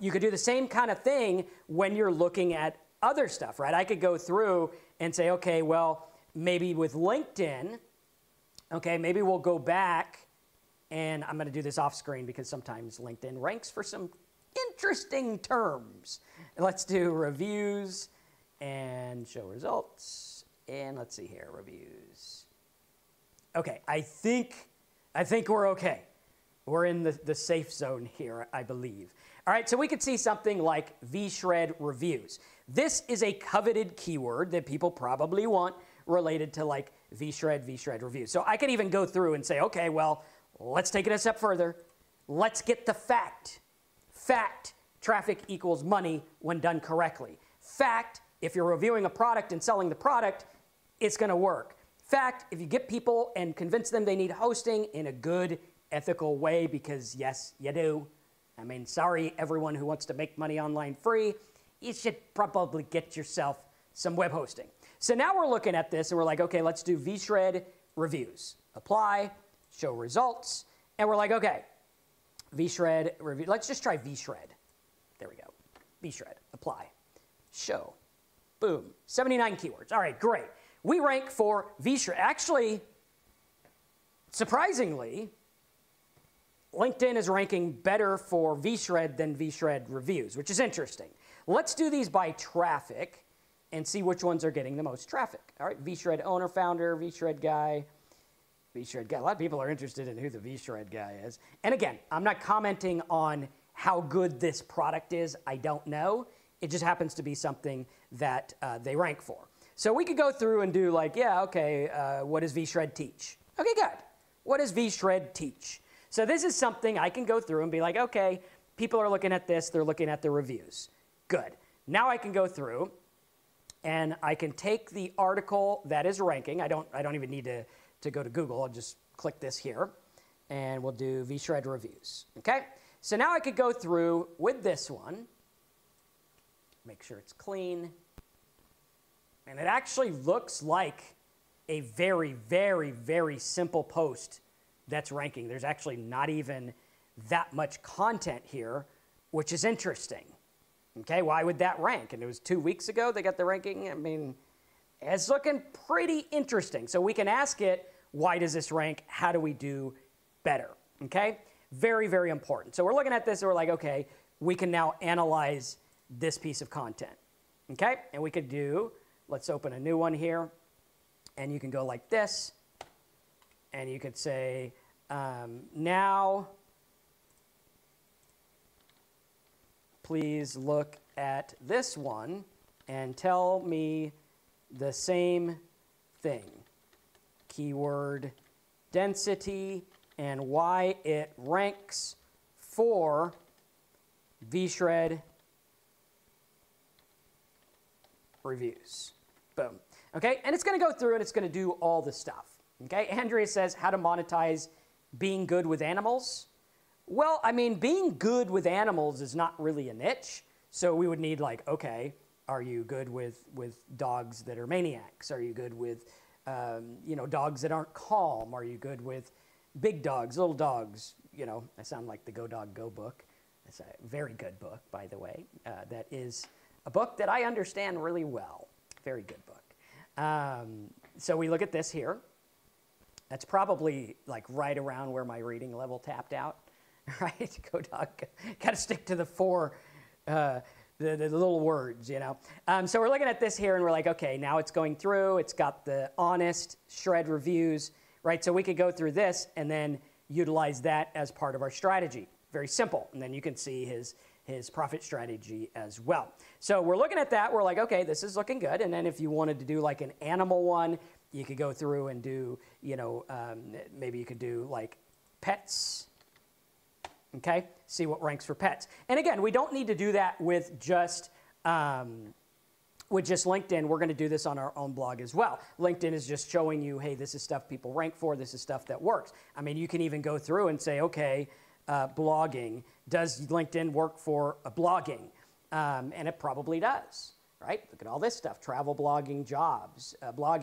You could do the same kind of thing when you're looking at other stuff, right? I could go through and say, okay, well, maybe with LinkedIn, okay, maybe we'll go back, and I'm going to do this off screen because sometimes LinkedIn ranks for some interesting terms. Let's do reviews and show results. And let's see here, reviews. Okay, I think we're okay. We're in the safe zone here, I believe. All right, so we could see something like VShred reviews. This is a coveted keyword that people probably want related to like VShred reviews. So I could even go through and say, okay, well, let's take it a step further. Let's get the fact. Fact, traffic equals money when done correctly. Fact, if you're reviewing a product and selling the product, it's going to work. In fact, if you get people and convince them they need hosting in a good, ethical way, because yes, you do. I mean, sorry, everyone who wants to make money online free, you should probably get yourself some web hosting. So now we're looking at this and we're like, okay, let's do VShred reviews. Apply, show results. And we're like, okay, VShred review. Let's just try VShred. There we go. VShred, apply, show. Boom, 79 keywords. All right, great. We rank for VShred. Actually, surprisingly, LinkedIn is ranking better for VShred than VShred reviews, which is interesting. Let's do these by traffic and see which ones are getting the most traffic. All right, VShred owner, founder, VShred guy, VShred guy. A lot of people are interested in who the VShred guy is. And again, I'm not commenting on how good this product is. I don't know. It just happens to be something that they rank for. So we could go through and do like, yeah, okay, what does VShred teach? Okay, good. What does VShred teach? So this is something I can go through and be like, okay, people are looking at this. They're looking at the reviews. Good. Now I can go through and I can take the article that is ranking. I don't even need to go to Google. I'll just click this here and we'll do VShred reviews. Okay? So now I could go through with this one, make sure it's clean. And it actually looks like a very, very, very simple post that's ranking. There's actually not even that much content here, which is interesting. Okay, why would that rank? And it was 2 weeks ago they got the ranking. I mean, it's looking pretty interesting. So we can ask it, why does this rank? How do we do better? Okay, very, very important. So we're looking at this and we're like, okay, we can now analyze this piece of content. Okay, and we could do, let's open a new one here. And you can go like this, and you could say, now please look at this one and tell me the same thing, keyword density and why it ranks for VShred reviews. Boom. Okay, and it's going to go through and it's going to do all the stuff. Okay, Andrea says how to monetize being good with animals. Well, I mean, being good with animals is not really a niche. So we would need like, okay, are you good with dogs that are maniacs? Are you good with, you know, dogs that aren't calm? Are you good with big dogs, little dogs? You know, I sound like the Go Dog Go book. It's a very good book, by the way. That is a book that I understand really well. Very good book. So we look at this here. That's probably like right around where my reading level tapped out, right? Go Dog, gotta stick to the four, the little words, you know? So we're looking at this here and we're like, okay, now it's going through, it's got the honest shred reviews, right? So we could go through this and then utilize that as part of our strategy. Very simple. And then you can see his profit strategy as well. So we're looking at that. We're like, okay, this is looking good. And then if you wanted to do like an animal one, you could go through and do, you know, maybe you could do like pets. Okay, see what ranks for pets. And again, we don't need to do that with just LinkedIn. We're going to do this on our own blog as well. LinkedIn is just showing you, hey, this is stuff people rank for. This is stuff that works. I mean, you can even go through and say, okay, blogging. Does LinkedIn work for blogging? And it probably does, right? Look at all this stuff, travel blogging jobs, a lot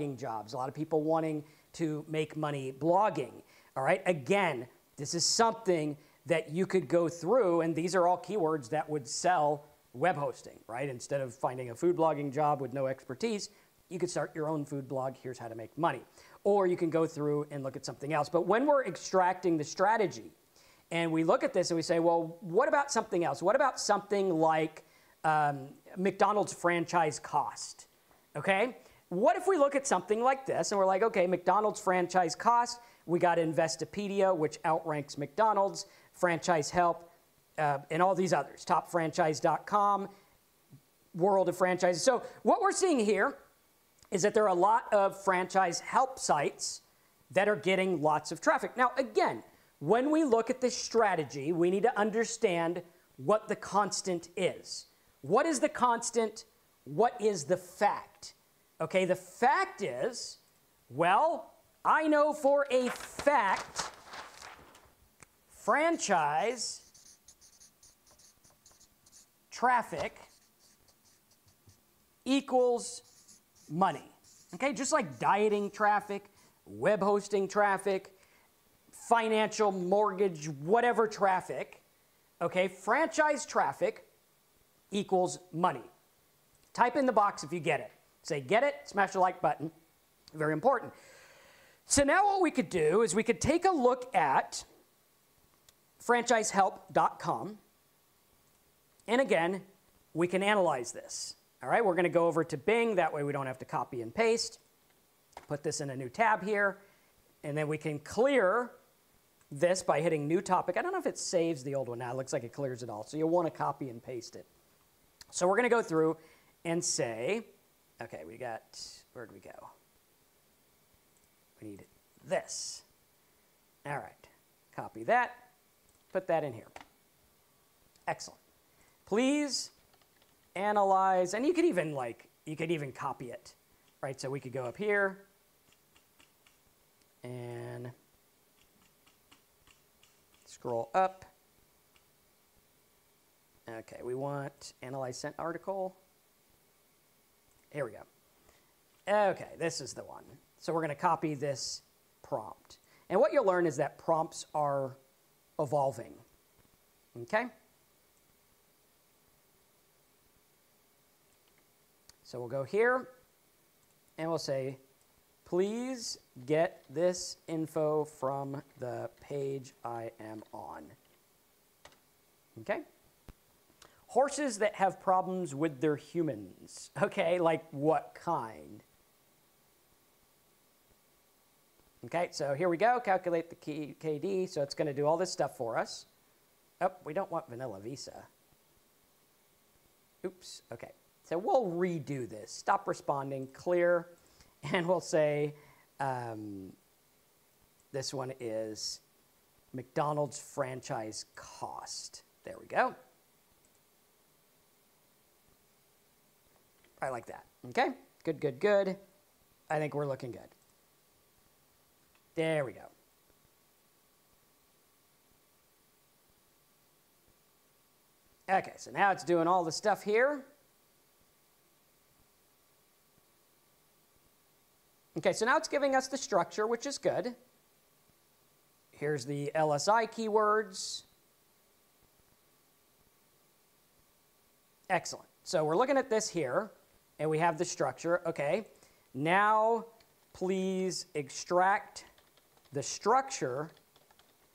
of people wanting to make money blogging, all right? Again, this is something that you could go through, and these are all keywords that would sell web hosting, right? Instead of finding a food blogging job with no expertise, you could start your own food blog, here's how to make money. Or you can go through and look at something else. But when we're extracting the strategy, and we look at this and we say, well, what about something else? What about something like McDonald's franchise cost? Okay? What if we look at something like this and we're like, okay, McDonald's franchise cost, we got Investopedia, which outranks McDonald's, franchise help, and all these others, topfranchise.com, world of franchises. So what we're seeing here is that there are a lot of franchise help sites that are getting lots of traffic. Now, again, when we look at this strategy, we need to understand what the constant is. What is the constant? What is the fact? Okay, the fact is, well, I know for a fact, franchise traffic equals money. Okay, just like dieting traffic, web hosting traffic, financial, mortgage, whatever traffic, okay, franchise traffic equals money. Type in the box if you get it. Say, get it, smash the like button. Very important. So now what we could do is we could take a look at franchisehelp.com. And again, we can analyze this. All right, we're going to go over to Bing. That way we don't have to copy and paste. Put this in a new tab here. And then we can clear this by hitting new topic. I don't know if it saves the old one now. It looks like it clears it all. So you'll want to copy and paste it. So we're going to go through and say, okay, we got, where'd we go? We need this. All right. Copy that. Put that in here. Excellent. Please analyze, and you could even copy it, right? So we could go up here and scroll up. Okay, we want analyze sent article. Here we go. Okay, this is the one. So we're going to copy this prompt. And what you'll learn is that prompts are evolving. Okay? So we'll go here and we'll say, please get this info from the page I am on. Okay? Horses that have problems with their humans. Okay, like what kind? Okay, so here we go. Calculate the KD. So it's going to do all this stuff for us. Oh, we don't want Vanilla Visa. Oops. Okay, so we'll redo this. Stop responding. Clear. And we'll say this one is McDonald's franchise cost. There we go. I like that. Okay, good, good, good. I think we're looking good. There we go. Okay, so now it's doing all the stuff here. Okay, so now it's giving us the structure, which is good. Here's the LSI keywords. Excellent. So we're looking at this here, and we have the structure. Okay, now please extract the structure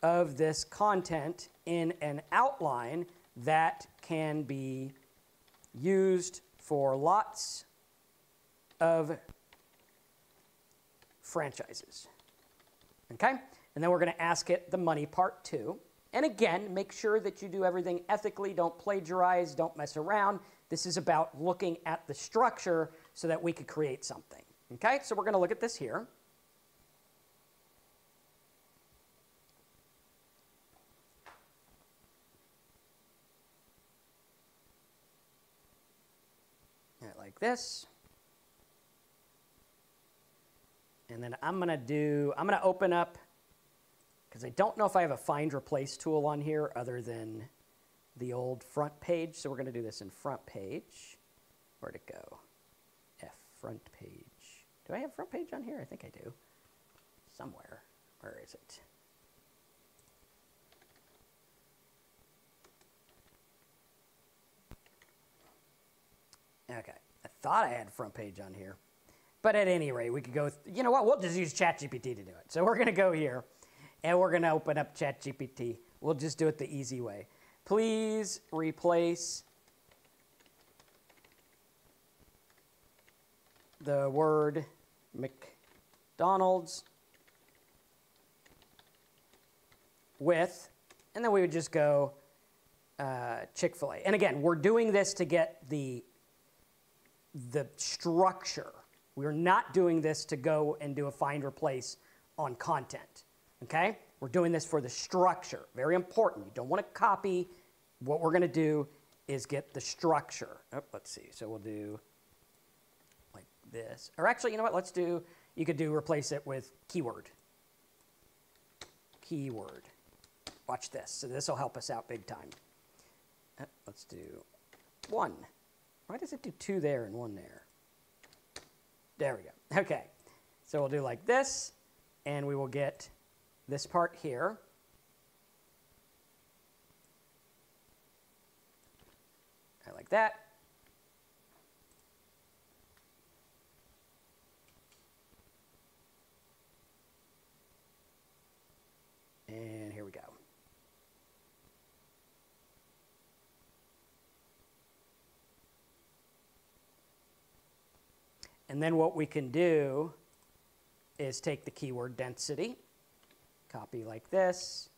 of this content in an outline that can be used for lots of franchises. Okay? And then we're going to ask it the money part too. And again, make sure that you do everything ethically. Don't plagiarize. Don't mess around. This is about looking at the structure so that we could create something. Okay? So we're going to look at this here. Like this, and then I'm gonna open up, because I don't know if I have a find replace tool on here other than the old front page, so we're gonna do this in front page. Where'd it go? F front page. Do I have front page on here? I think I do. Somewhere. Where is it? Okay. Thought I had front page on here, but at any rate, we could go, you know what, we'll just use ChatGPT to do it. So we're going to go here and we're going to open up ChatGPT. We'll just do it the easy way. Please replace the word McDonald's with, and then we would just go Chick-fil-A. And again, we're doing this to get the structure. We're not doing this to go and do a find replace on content. Okay? We're doing this for the structure. Very important. You don't want to copy. What we're going to do is get the structure. Oh, let's see. So we'll do like this. Or actually, you know what? Let's do, you could do replace it with keyword. Keyword. Watch this. So this will help us out big time. Oh, let's do one. Why does it do two there and one there? There we go. Okay. So we'll do like this, and we will get this part here. I like that. And here we go. And then what we can do is take the keyword density, copy like this.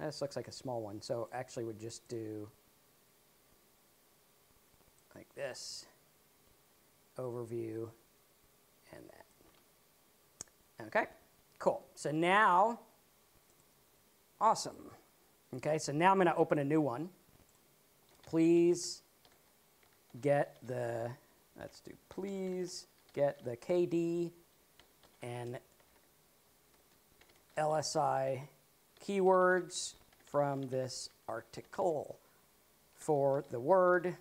This looks like a small one, so actually we'd just do like this, overview, and that. Okay, cool. So now, awesome. Okay, so now I'm going to open a new one. Please get the, let's do please, get the KD and LSI keywords from this article for the word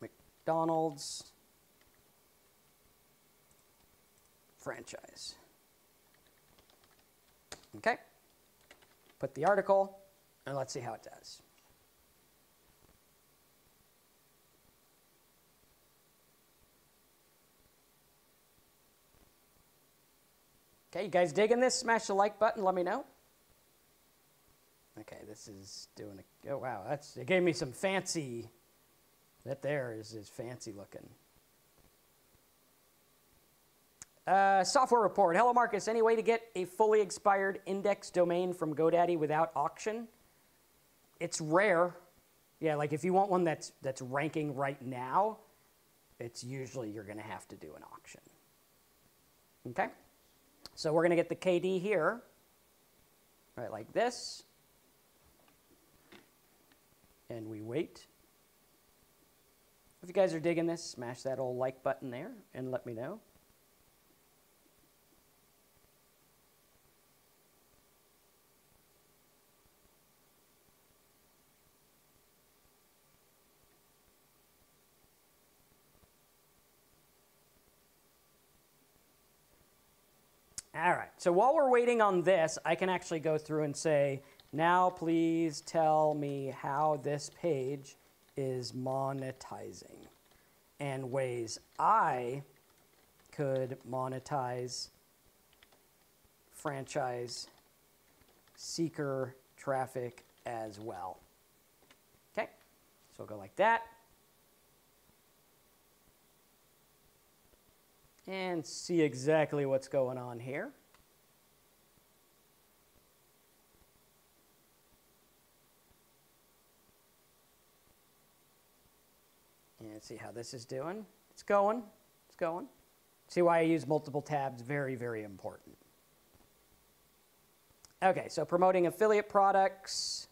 McDonald's franchise. Okay, put the article, and let's see how it does. Okay, you guys digging this? Smash the like button, let me know. Okay, this is doing a, oh wow, that's, it gave me some fancy, that there is fancy looking. Software report. Hello, Marcus. Any way to get a fully expired index domain from GoDaddy without auction? It's rare. Yeah, like if you want one that's ranking right now, it's usually you're going to have to do an auction. Okay? So we're going to get the KD here, right, like this. And we wait. If you guys are digging this, smash that old like button there and let me know. All right, so while we're waiting on this, I can actually go through and say, now please tell me how this page is monetizing and ways I could monetize franchise seeker traffic as well. Okay, so we'll go like that. And see exactly what's going on here. And see how this is doing. It's going. It's going. See why I use multiple tabs? Very, very important. Okay, so promoting affiliate products,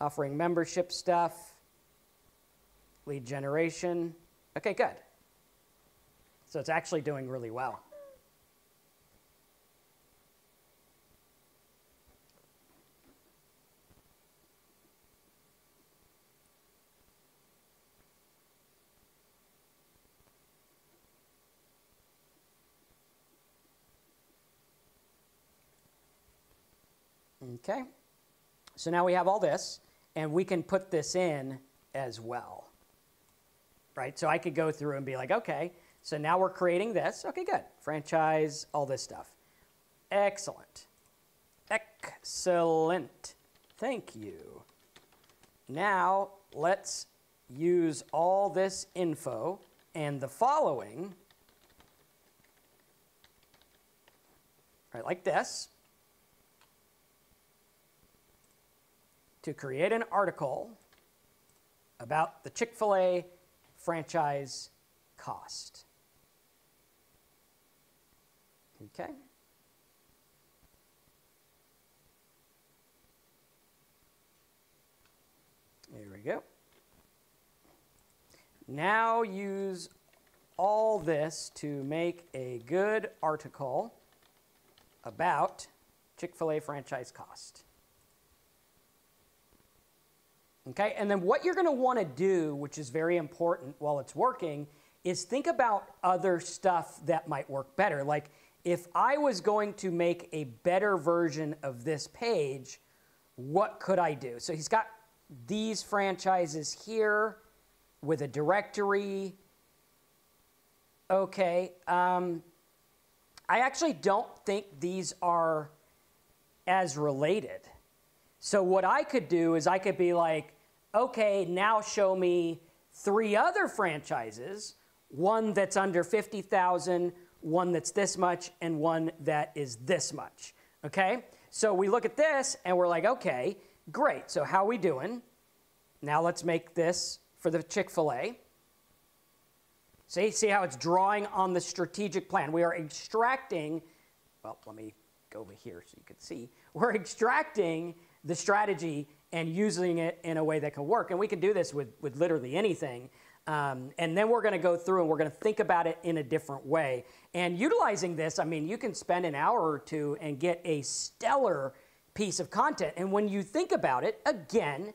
offering membership stuff, lead generation. Okay, good. So it's actually doing really well. Okay. So now we have all this, and we can put this in as well. Right? So I could go through and be like, okay, so now we're creating this. Okay, good. Franchise, all this stuff. Excellent. Excellent. Thank you. Now let's use all this info and the following, right, like this, to create an article about the Chick-fil-A franchise cost. Okay. There we go. Now use all this to make a good article about Chick-fil-A franchise cost. Okay, and then what you're going to want to do, which is very important while it's working, is think about other stuff that might work better. Like, if I was going to make a better version of this page, what could I do? So he's got these franchises here with a directory. Okay. I actually don't think these are as related. So what I could do is I could be like, okay, now show me 3 other franchises, one that's under 50,000, one that's this much, and one that is this much, okay? So we look at this, and we're like, okay, great. So how are we doing? Now let's make this for the Chick-fil-A. See how it's drawing on the strategic plan. We are extracting, well, let me go over here so you can see. We're extracting the strategy and using it in a way that can work. And we can do this with literally anything. And then we're going to go through and we're going to think about it in a different way. And utilizing this, I mean, you can spend an hour or two and get a stellar piece of content. And when you think about it, again,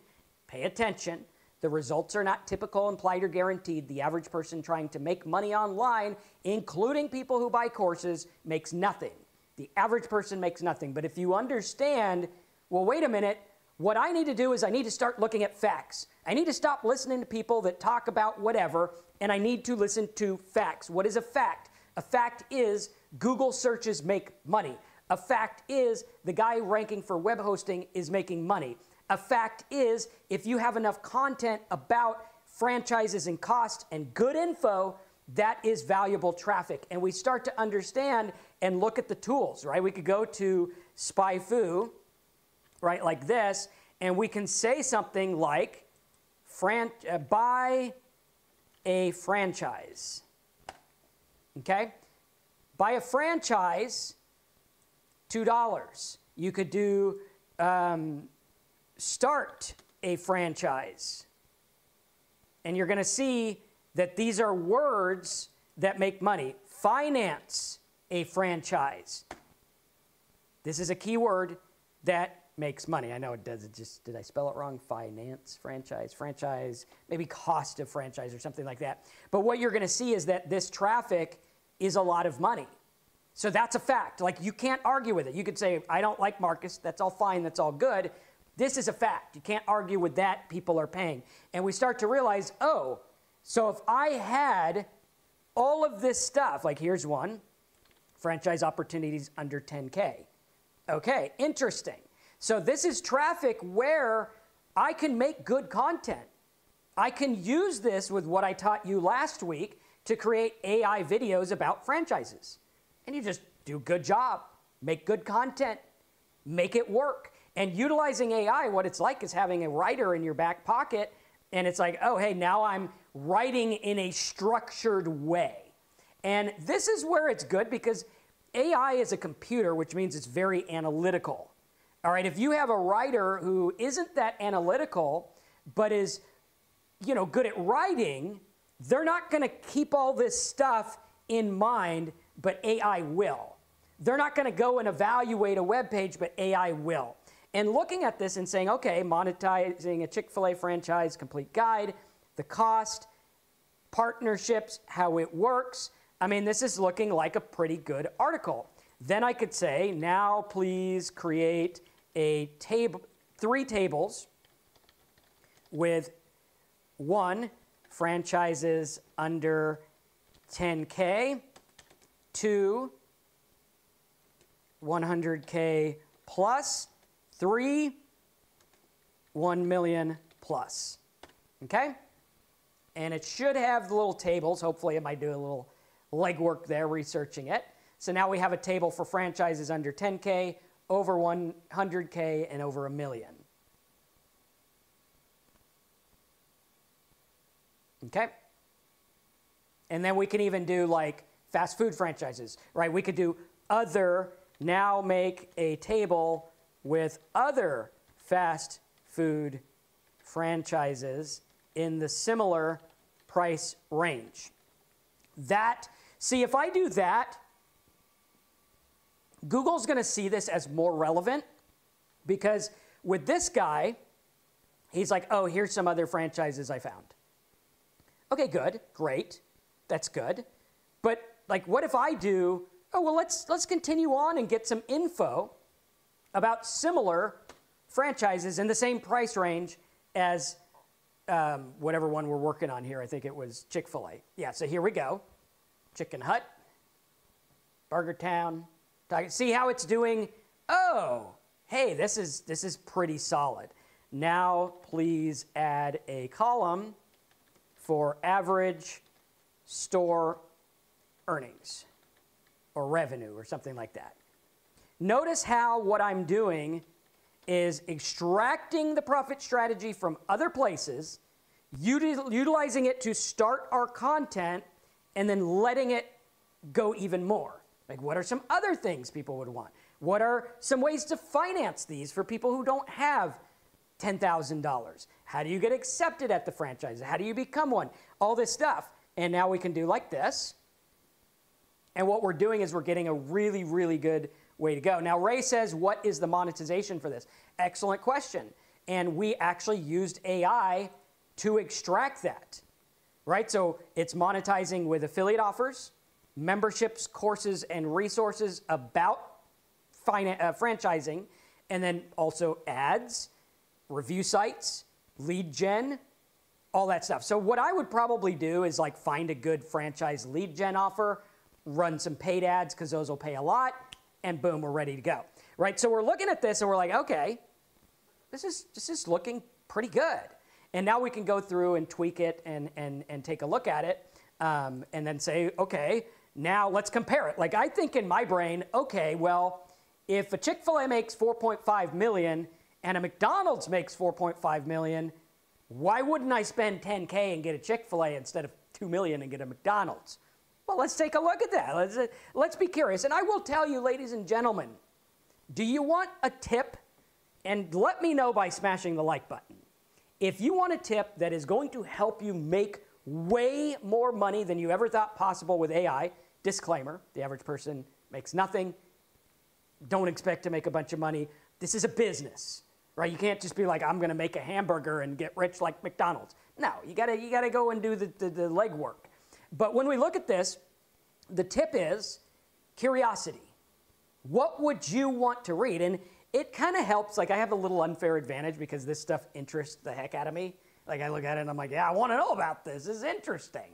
pay attention. The results are not typical, implied, or guaranteed. The average person trying to make money online, including people who buy courses, makes nothing. The average person makes nothing. But if you understand, well, wait a minute, what I need to do is I need to start looking at facts. I need to stop listening to people that talk about whatever, and I need to listen to facts. What is a fact? A fact is Google searches make money. A fact is the guy ranking for web hosting is making money. A fact is if you have enough content about franchises and cost and good info, that is valuable traffic. And we start to understand and look at the tools, right? We could go to SpyFu, right, like this, and we can say something like, buy a franchise, okay? Buy a franchise, $2. You could do start a franchise. And you're going to see that these are words that make money. Finance a franchise. This is a keyword that makes money. I know it does. It just, did I spell it wrong? Finance, franchise, maybe cost of franchise or something like that. But what you're going to see is that this traffic is a lot of money. So that's a fact. Like, you can't argue with it. You could say, I don't like Marcus. That's all fine. That's all good. This is a fact. You can't argue with that. People are paying. And we start to realize, oh, so if I had all of this stuff, like here's one, franchise opportunities under 10K. Okay, interesting. So this is traffic where I can make good content. I can use this with what I taught you last week to create AI videos about franchises. And you just do a good job, make good content, make it work. And utilizing AI, what it's like is having a writer in your back pocket, and it's like, oh, hey, now I'm writing in a structured way. And this is where it's good, because AI is a computer, which means it's very analytical. All right, if you have a writer who isn't that analytical, but is, you know, good at writing, they're not going to keep all this stuff in mind, but AI will. They're not going to go and evaluate a web page, but AI will. And looking at this and saying, okay, monetizing a Chick-fil-A franchise, complete guide, the cost, partnerships, how it works. I mean, this is looking like a pretty good article. Then I could say, now please create a table, 3 tables with 1, franchises under 10K, 2, 100K plus, 3, 1 million plus, okay? And it should have the little tables. Hopefully I might do a little legwork there researching it. So now we have a table for franchises under 10K, over 100K, and over 1 million. Okay? And then we can even do like fast food franchises, right? We could do other, now make a table with other fast food franchises in the similar price range. That, see, if I do that, Google's going to see this as more relevant, because with this guy, he's like, oh, here's some other franchises I found. Okay, good, great, that's good. But like, what if I do, oh, well, let's continue on and get some info about similar franchises in the same price range as whatever one we're working on here. I think it was Chick-fil-A. Yeah, so here we go. Chicken Hut, Burger Town. See how it's doing? Oh, hey, this is pretty solid. Now please add a column for average store earnings or revenue or something like that. Notice how what I'm doing is extracting the profit strategy from other places, utilizing it to start our content, and then letting it go even more. Like, what are some other things people would want? What are some ways to finance these for people who don't have $10,000. How do you get accepted at the franchise? How do you become one? All this stuff. And now we can do like this. And what we're doing is we're getting a really, really good way to go. Now, Ray says, what is the monetization for this? Excellent question. And we actually used AI to extract that, right? So it's monetizing with affiliate offers, memberships, courses, and resources about franchising, and then also ads, review sites, lead gen, all that stuff. So what I would probably do is like find a good franchise lead gen offer, run some paid ads because those will pay a lot, and boom, we're ready to go, right? So we're looking at this and we're like, okay, this is looking pretty good. And now we can go through and tweak it and take a look at it and then say, okay, now let's compare it. Like I think in my brain, okay, well, if a Chick-fil-A makes 4.5 million and a McDonald's makes 4.5 million, why wouldn't I spend 10K and get a Chick-fil-A instead of 2 million and get a McDonald's? Well, let's take a look at that. Let's be curious. And I will tell you, ladies and gentlemen, do you want a tip? And let me know by smashing the like button. If you want a tip that is going to help you make way more money than you ever thought possible with AI, disclaimer, the average person makes nothing. Don't expect to make a bunch of money. This is a business, right? You can't just be like, I'm going to make a hamburger and get rich like McDonald's. No, you gotta go and do the legwork. But when we look at this, the tip is curiosity. What would you want to read? And it kind of helps. Like I have a little unfair advantage because this stuff interests the heck out of me. Like I look at it and I'm like, yeah, I want to know about this. This is interesting.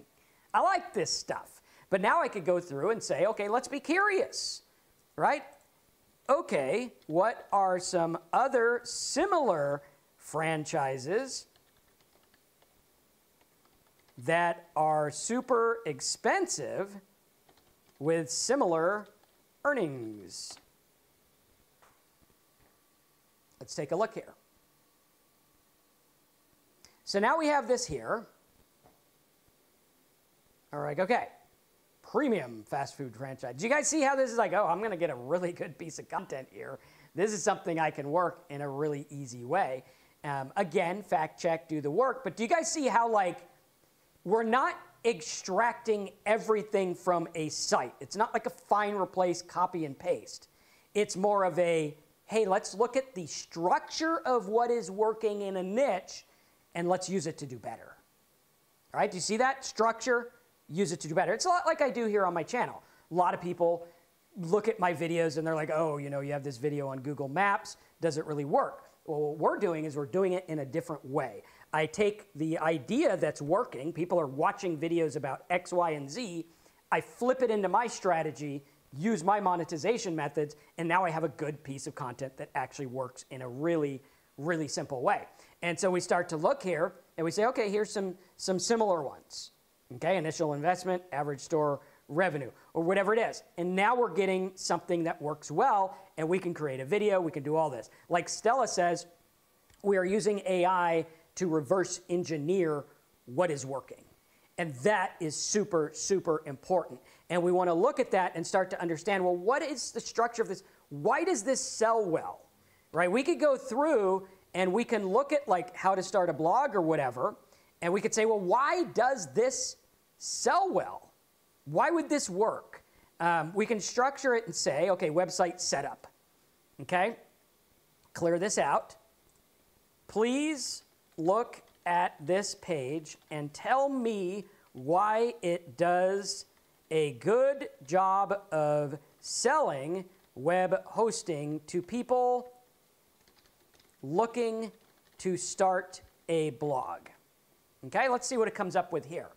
I like this stuff. But now I could go through and say, okay, let's be curious, right? Okay, what are some other similar franchises that are super expensive with similar earnings? Let's take a look here. So now we have this here. All right, okay. Premium fast food franchise. Do you guys see how this is like, oh, I'm going to get a really good piece of content here. This is something I can work in a really easy way. Again, fact check, do the work. But do you guys see how like, we're not extracting everything from a site. It's not like a find, replace, copy, and paste. It's more of a, hey, let's look at the structure of what is working in a niche, and let's use it to do better. All right, do you see that? Structure, use it to do better. It's a lot like I do here on my channel. A lot of people look at my videos, and they're like, oh, you know, you have this video on Google Maps. Does it really work? Well, what we're doing is we're doing it in a different way. I take the idea that's working, people are watching videos about X, Y, and Z, I flip it into my strategy, use my monetization methods, and now I have a good piece of content that actually works in a really, really simple way. And so we start to look here, and we say, okay, here's some similar ones. Okay, initial investment, average store revenue, or whatever it is. And now we're getting something that works well, and we can create a video, we can do all this. Like Stella says, we are using AI to reverse engineer what is working. And that is super, super important. And we want to look at that and start to understand, well, what is the structure of this? Why does this sell well, right? We could go through and we can look at like how to start a blog or whatever. And we could say, well, why does this sell well? Why would this work? We can structure it and say, okay, website setup. Okay, clear this out. Please look at this page and tell me why it does a good job of selling web hosting to people looking to start a blog. Okay, let's see what it comes up with here.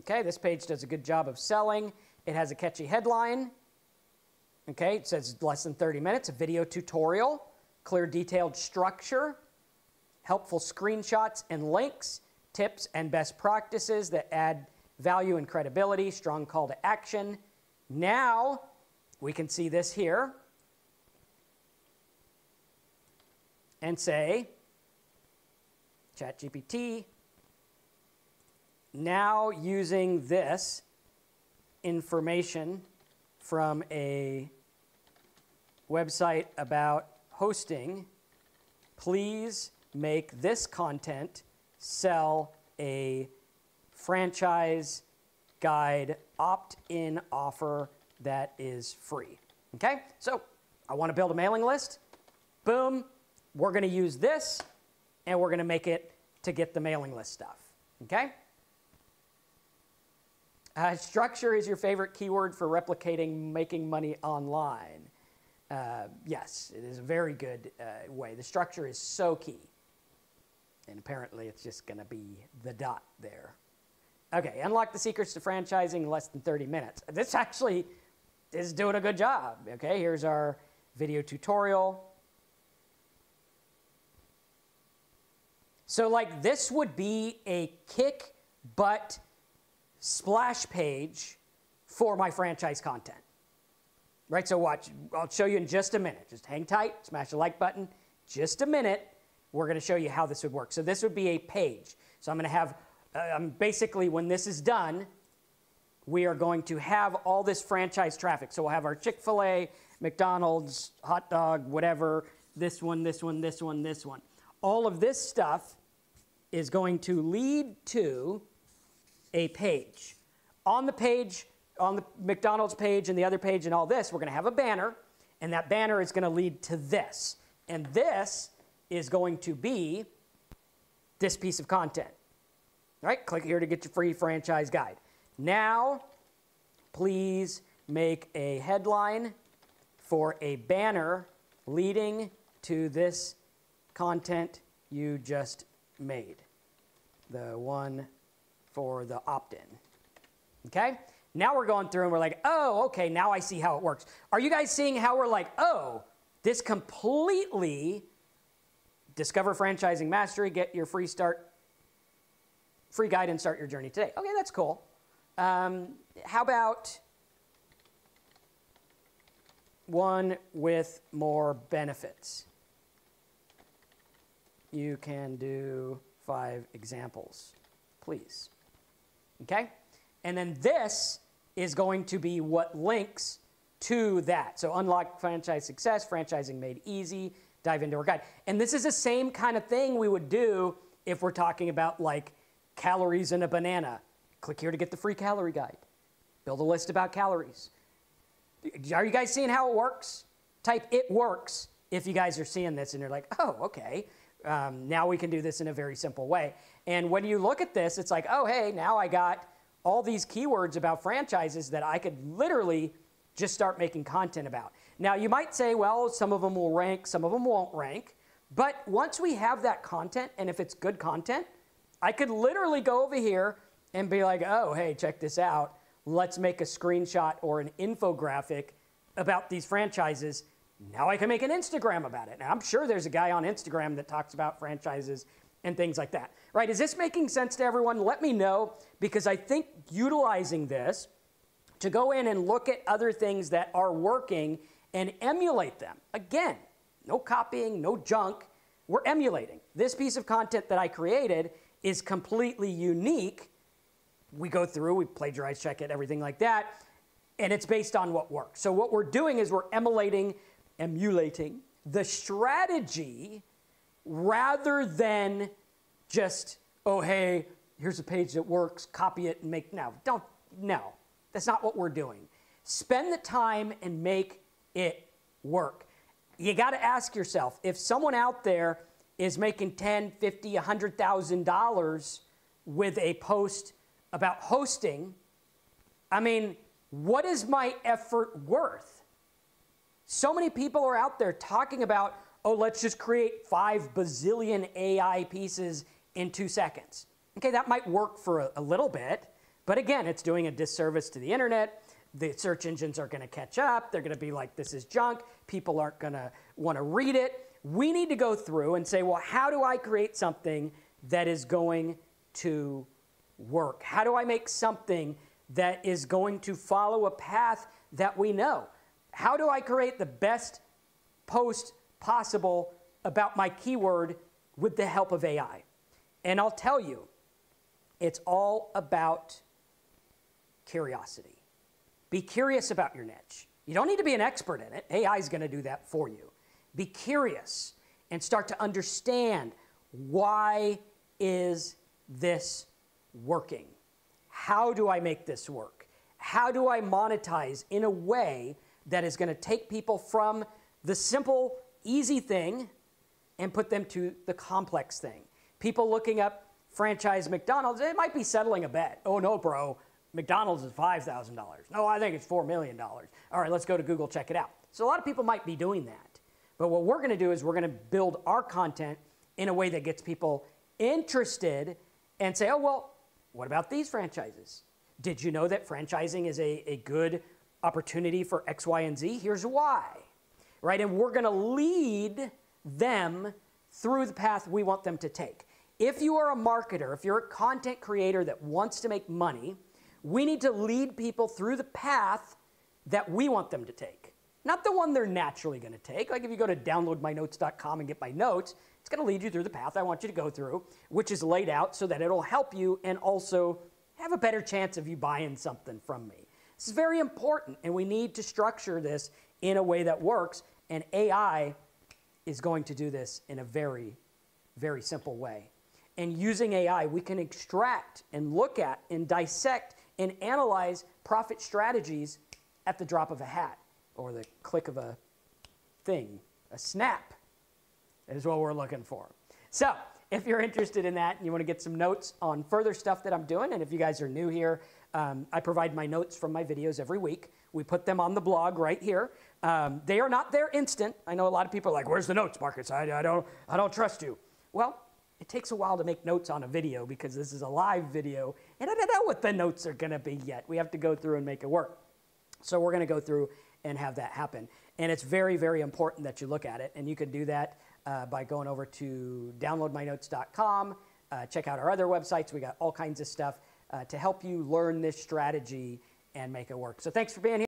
Okay, this page does a good job of selling. It has a catchy headline. Okay, it says less than 30 minutes, a video tutorial, clear detailed structure, helpful screenshots and links, tips and best practices that add value and credibility, strong call to action. Now we can see this here and say, ChatGPT, now using this information from a website about hosting, please make this content sell a franchise guide opt-in offer that is free. Okay, so I want to build a mailing list. Boom, we're going to use this, and we're going to make it to get the mailing list stuff. Okay? Structure is your favorite keyword for replicating making money online. Yes, it is a very good way. The structure is so key. And apparently it's just going to be the dot there. Okay, unlock the secrets to franchising in less than 30 minutes. This actually is doing a good job. Okay, here's our video tutorial. So like this would be a kick butt splash page for my franchise content, right? So watch, I'll show you in just a minute. Just hang tight, smash the like button. Just a minute, we're gonna show you how this would work. So this would be a page. So I'm gonna have, basically when this is done, we are going to have all this franchise traffic. So we'll have our Chick-fil-A, McDonald's, hot dog, whatever, this one, this one, this one, this one. All of this stuff is going to lead to a page. On the page, on the McDonald's page and the other page and all this, we're going to have a banner, and that banner is going to lead to this. And this is going to be this piece of content. All right, click here to get your free franchise guide. Now, please make a headline for a banner leading to this content you just made, the one for the opt-in. Okay, now we're going through and we're like, oh, okay, now I see how it works. Are you guys seeing how we're like, oh, this completely discover franchising mastery, get your free start, free guide and start your journey today. Okay, that's cool. How about one with more benefits? You can do 5 examples, please. Okay? And then this is going to be what links to that. So unlock franchise success, franchising made easy, dive into our guide. And this is the same kind of thing we would do if we're talking about like calories in a banana. Click here to get the free calorie guide. Build a list about calories. Are you guys seeing how it works? Type "it works" if you guys are seeing this and you're like, oh, okay. Now we can do this in a very simple way. And when you look at this, it's like, oh, hey, now I got all these keywords about franchises that I could literally just start making content about. Now, you might say, well, some of them will rank, some of them won't rank. But once we have that content, and if it's good content, I could literally go over here and be like, oh, hey, check this out. Let's make a screenshot or an infographic about these franchises. Now I can make an Instagram about it. Now I'm sure there's a guy on Instagram that talks about franchises and things like that, right? Is this making sense to everyone? Let me know, because I think utilizing this to go in and look at other things that are working and emulate them. Again, no copying, no junk. We're emulating. This piece of content that I created is completely unique. We go through, we plagiarize, check it, everything like that. And it's based on what works. So what we're doing is we're emulating the strategy rather than just, oh, hey, here's a page that works, copy it and make, no, that's not what we're doing. Spend the time and make it work. You got to ask yourself, if someone out there is making $10, $50, $100,000 with a post about hosting, I mean, what is my effort worth? So many people are out there talking about, oh, let's just create 5 bazillion AI pieces in 2 seconds. Okay, that might work for a little bit, but again, it's doing a disservice to the internet. The search engines are going to catch up. They're going to be like, this is junk. People aren't going to want to read it. We need to go through and say, well, how do I create something that is going to work? How do I make something that is going to follow a path that we know? How do I create the best post possible about my keyword with the help of AI? And I'll tell you, it's all about curiosity. Be curious about your niche. You don't need to be an expert in it. AI is going to do that for you. Be curious and start to understand, why is this working? How do I make this work? How do I monetize in a way that is going to take people from the simple, easy thing and put them to the complex thing? People looking up franchise McDonald's, it might be settling a bet. Oh, no, bro. McDonald's is $5,000. No, I think it's $4 million. All right, let's go to Google, check it out. So a lot of people might be doing that. But what we're going to do is we're going to build our content in a way that gets people interested and say, oh, well, what about these franchises? Did you know that franchising is a good opportunity for X, Y, and Z? Here's why, right? And we're going to lead them through the path we want them to take. If you are a marketer, if you're a content creator that wants to make money, we need to lead people through the path that we want them to take, not the one they're naturally going to take. Like if you go to downloadmynotes.com and get my notes, it's going to lead you through the path I want you to go through, which is laid out so that it'll help you and also have a better chance of you buying something from me. This is very important, and we need to structure this in a way that works, and AI is going to do this in a very, very simple way. And using AI, we can extract and look at and dissect and analyze profit strategies at the drop of a hat or the click of a thing, a snap is what we're looking for. So if you're interested in that and you want to get some notes on further stuff that I'm doing, and if you guys are new here, I provide my notes from my videos every week. We put them on the blog right here. They are not there instant. I know a lot of people are like, where's the notes, Marcus? I don't trust you. Well, it takes a while to make notes on a video because this is a live video, and I don't know what the notes are going to be yet. We have to go through and make it work. So we're going to go through and have that happen. And it's very, very important that you look at it, and you can do that by going over to downloadmynotes.com. Check out our other websites. We got all kinds of stuff to help you learn this strategy and make it work. So thanks for being here.